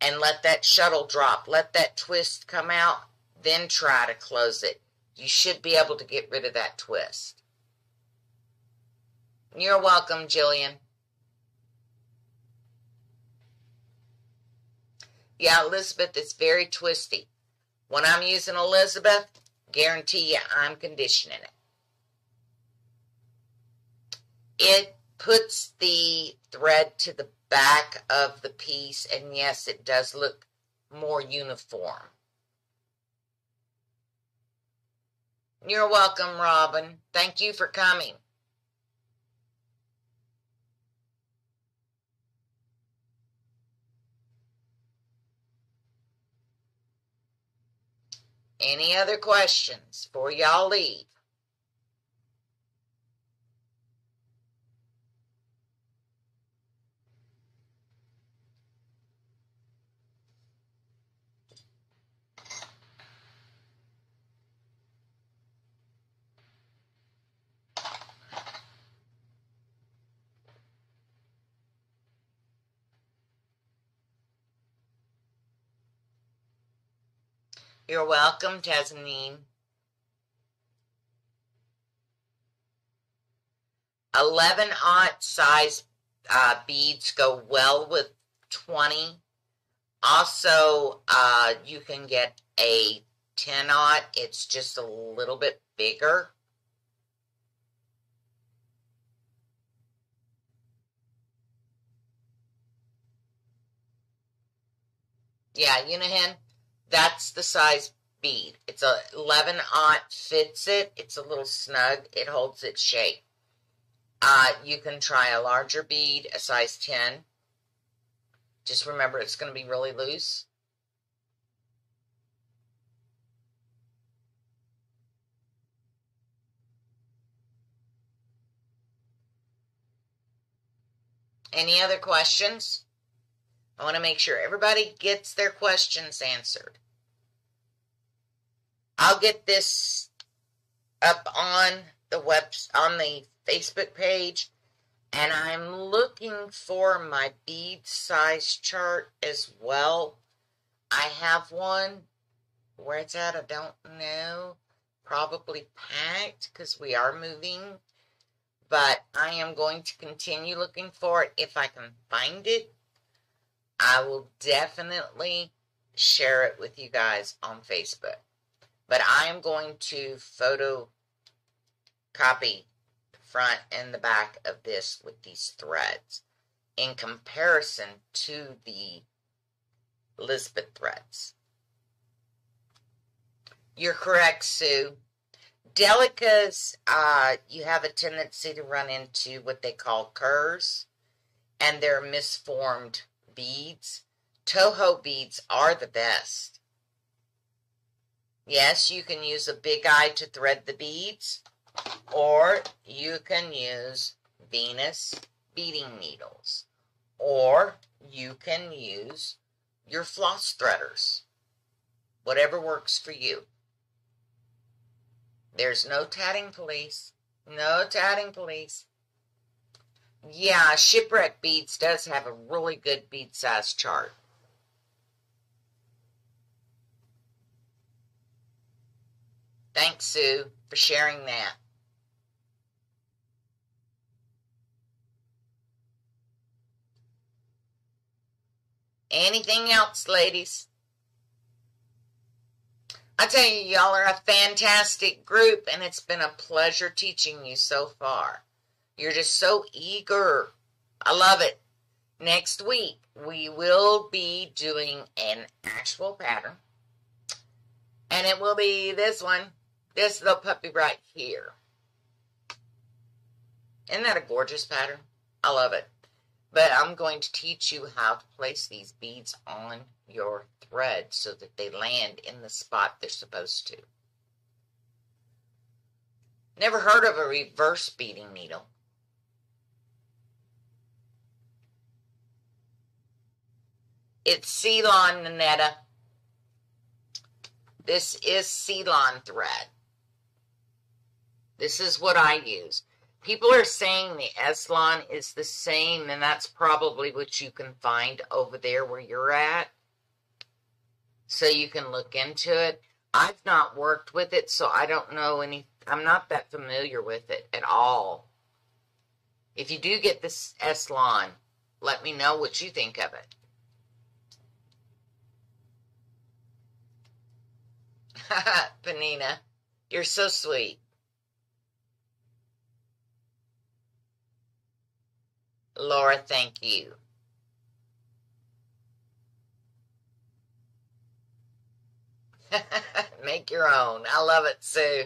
and let that shuttle drop. Let that twist come out, then try to close it. You should be able to get rid of that twist. You're welcome, Jillian. Yeah, Elizabeth is very twisty. When I'm using Elizabeth, guarantee you I'm conditioning it. It puts the thread to the back of the piece, and yes, it does look more uniform. You're welcome, Robin. Thank you for coming. Any other questions before y'all leave? You're welcome, Tasneem. .11 size beads go well with 20. Also, you can get a 10-aught. It's just a little bit bigger. Yeah, you know him. That's the size bead. It's a 11-aught fits it. It's a little snug. It holds its shape. You can try a larger bead, a size 10. Just remember, it's going to be really loose. Any other questions? I want to make sure everybody gets their questions answered. I'll get this up on the Facebook page, and I'm looking for my bead size chart as well. I have one. Where it's at, I don't know. Probably packed because we are moving, but I am going to continue looking for it. If I can find it, I will definitely share it with you guys on Facebook. But I am going to photocopy the front and the back of this with these threads in comparison to the Lizbeth threads. You're correct, Sue. Delicas, you have a tendency to run into what they call curves, and they're misformed beads. Toho beads are the best. Yes, you can use a big eye to thread the beads, or you can use Venus beading needles, or you can use your floss threaders. Whatever works for you. There's no tatting police. No tatting police. Yeah, Shipwreck Beads does have a really good bead size chart. Thanks, Sue, for sharing that. Anything else, ladies? I tell you, y'all are a fantastic group, and it's been a pleasure teaching you so far. You're just so eager. I love it. Next week, we will be doing an actual pattern, and it will be this one, this little puppy right here. Isn't that a gorgeous pattern? I love it. But I'm going to teach you how to place these beads on your thread so that they land in the spot they're supposed to. Never heard of a reverse beading needle. It's C-Lon, Nanetta. This is C-Lon thread. This is what I use. People are saying the S-lon is the same, and that's probably what you can find over there where you're at. So you can look into it. I've not worked with it, so I don't know any. I'm not that familiar with it at all. If you do get this S-lon, let me know what you think of it. Panina, you're so sweet. Laura, thank you. Make your own. I love it, Sue.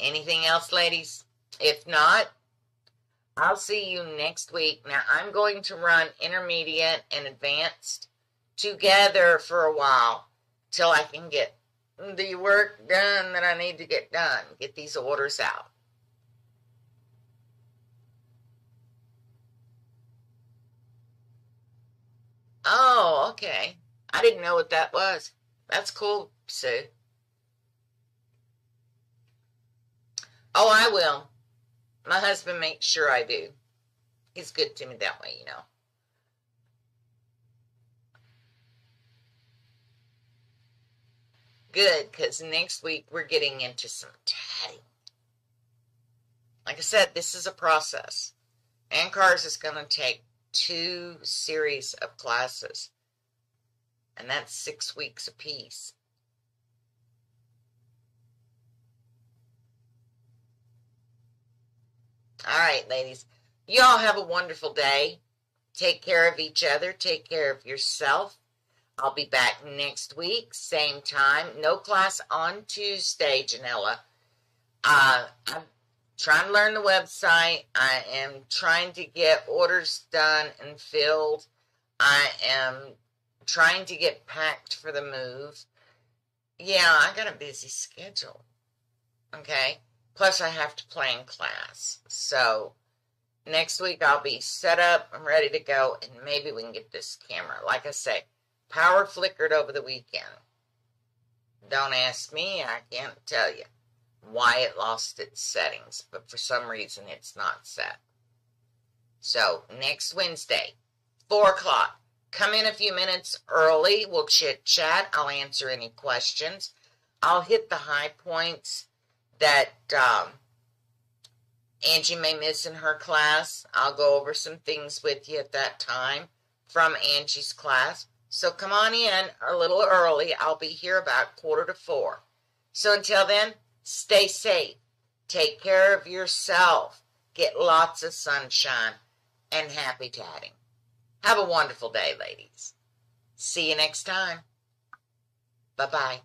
Anything else, ladies? If not, I'll see you next week. Now, I'm going to run intermediate and advanced together for a while till I can get the work done that I need to get done. Get these orders out. Oh, okay. I didn't know what that was. That's cool, Sue. Oh, I will. My husband makes sure I do. He's good to me that way, you know. Good, because next week we're getting into some tatting. Like I said, this is a process. ANKARS is going to take 2 series of classes, and that's 6 weeks apiece. All right, ladies, you all have a wonderful day. Take care of each other. Take care of yourself. I'll be back next week, same time. No class on Tuesday, Janella. I'm trying to learn the website. I am trying to get orders done and filled. I am trying to get packed for the move. Yeah, I got a busy schedule. Okay? Plus, I have to plan class. So, next week I'll be set up. I'm ready to go, and maybe we can get this camera. Like I say, power flickered over the weekend. Don't ask me. I can't tell you why it lost its settings, but for some reason it's not set. So, next Wednesday, 4 o'clock. Come in a few minutes early. We'll chit-chat. I'll answer any questions. I'll hit the high points that Angie may miss in her class. I'll go over some things with you at that time from Angie's class. So come on in a little early. I'll be here about 3:45. So until then, stay safe. Take care of yourself. Get lots of sunshine and happy tatting. Have a wonderful day, ladies. See you next time. Bye-bye.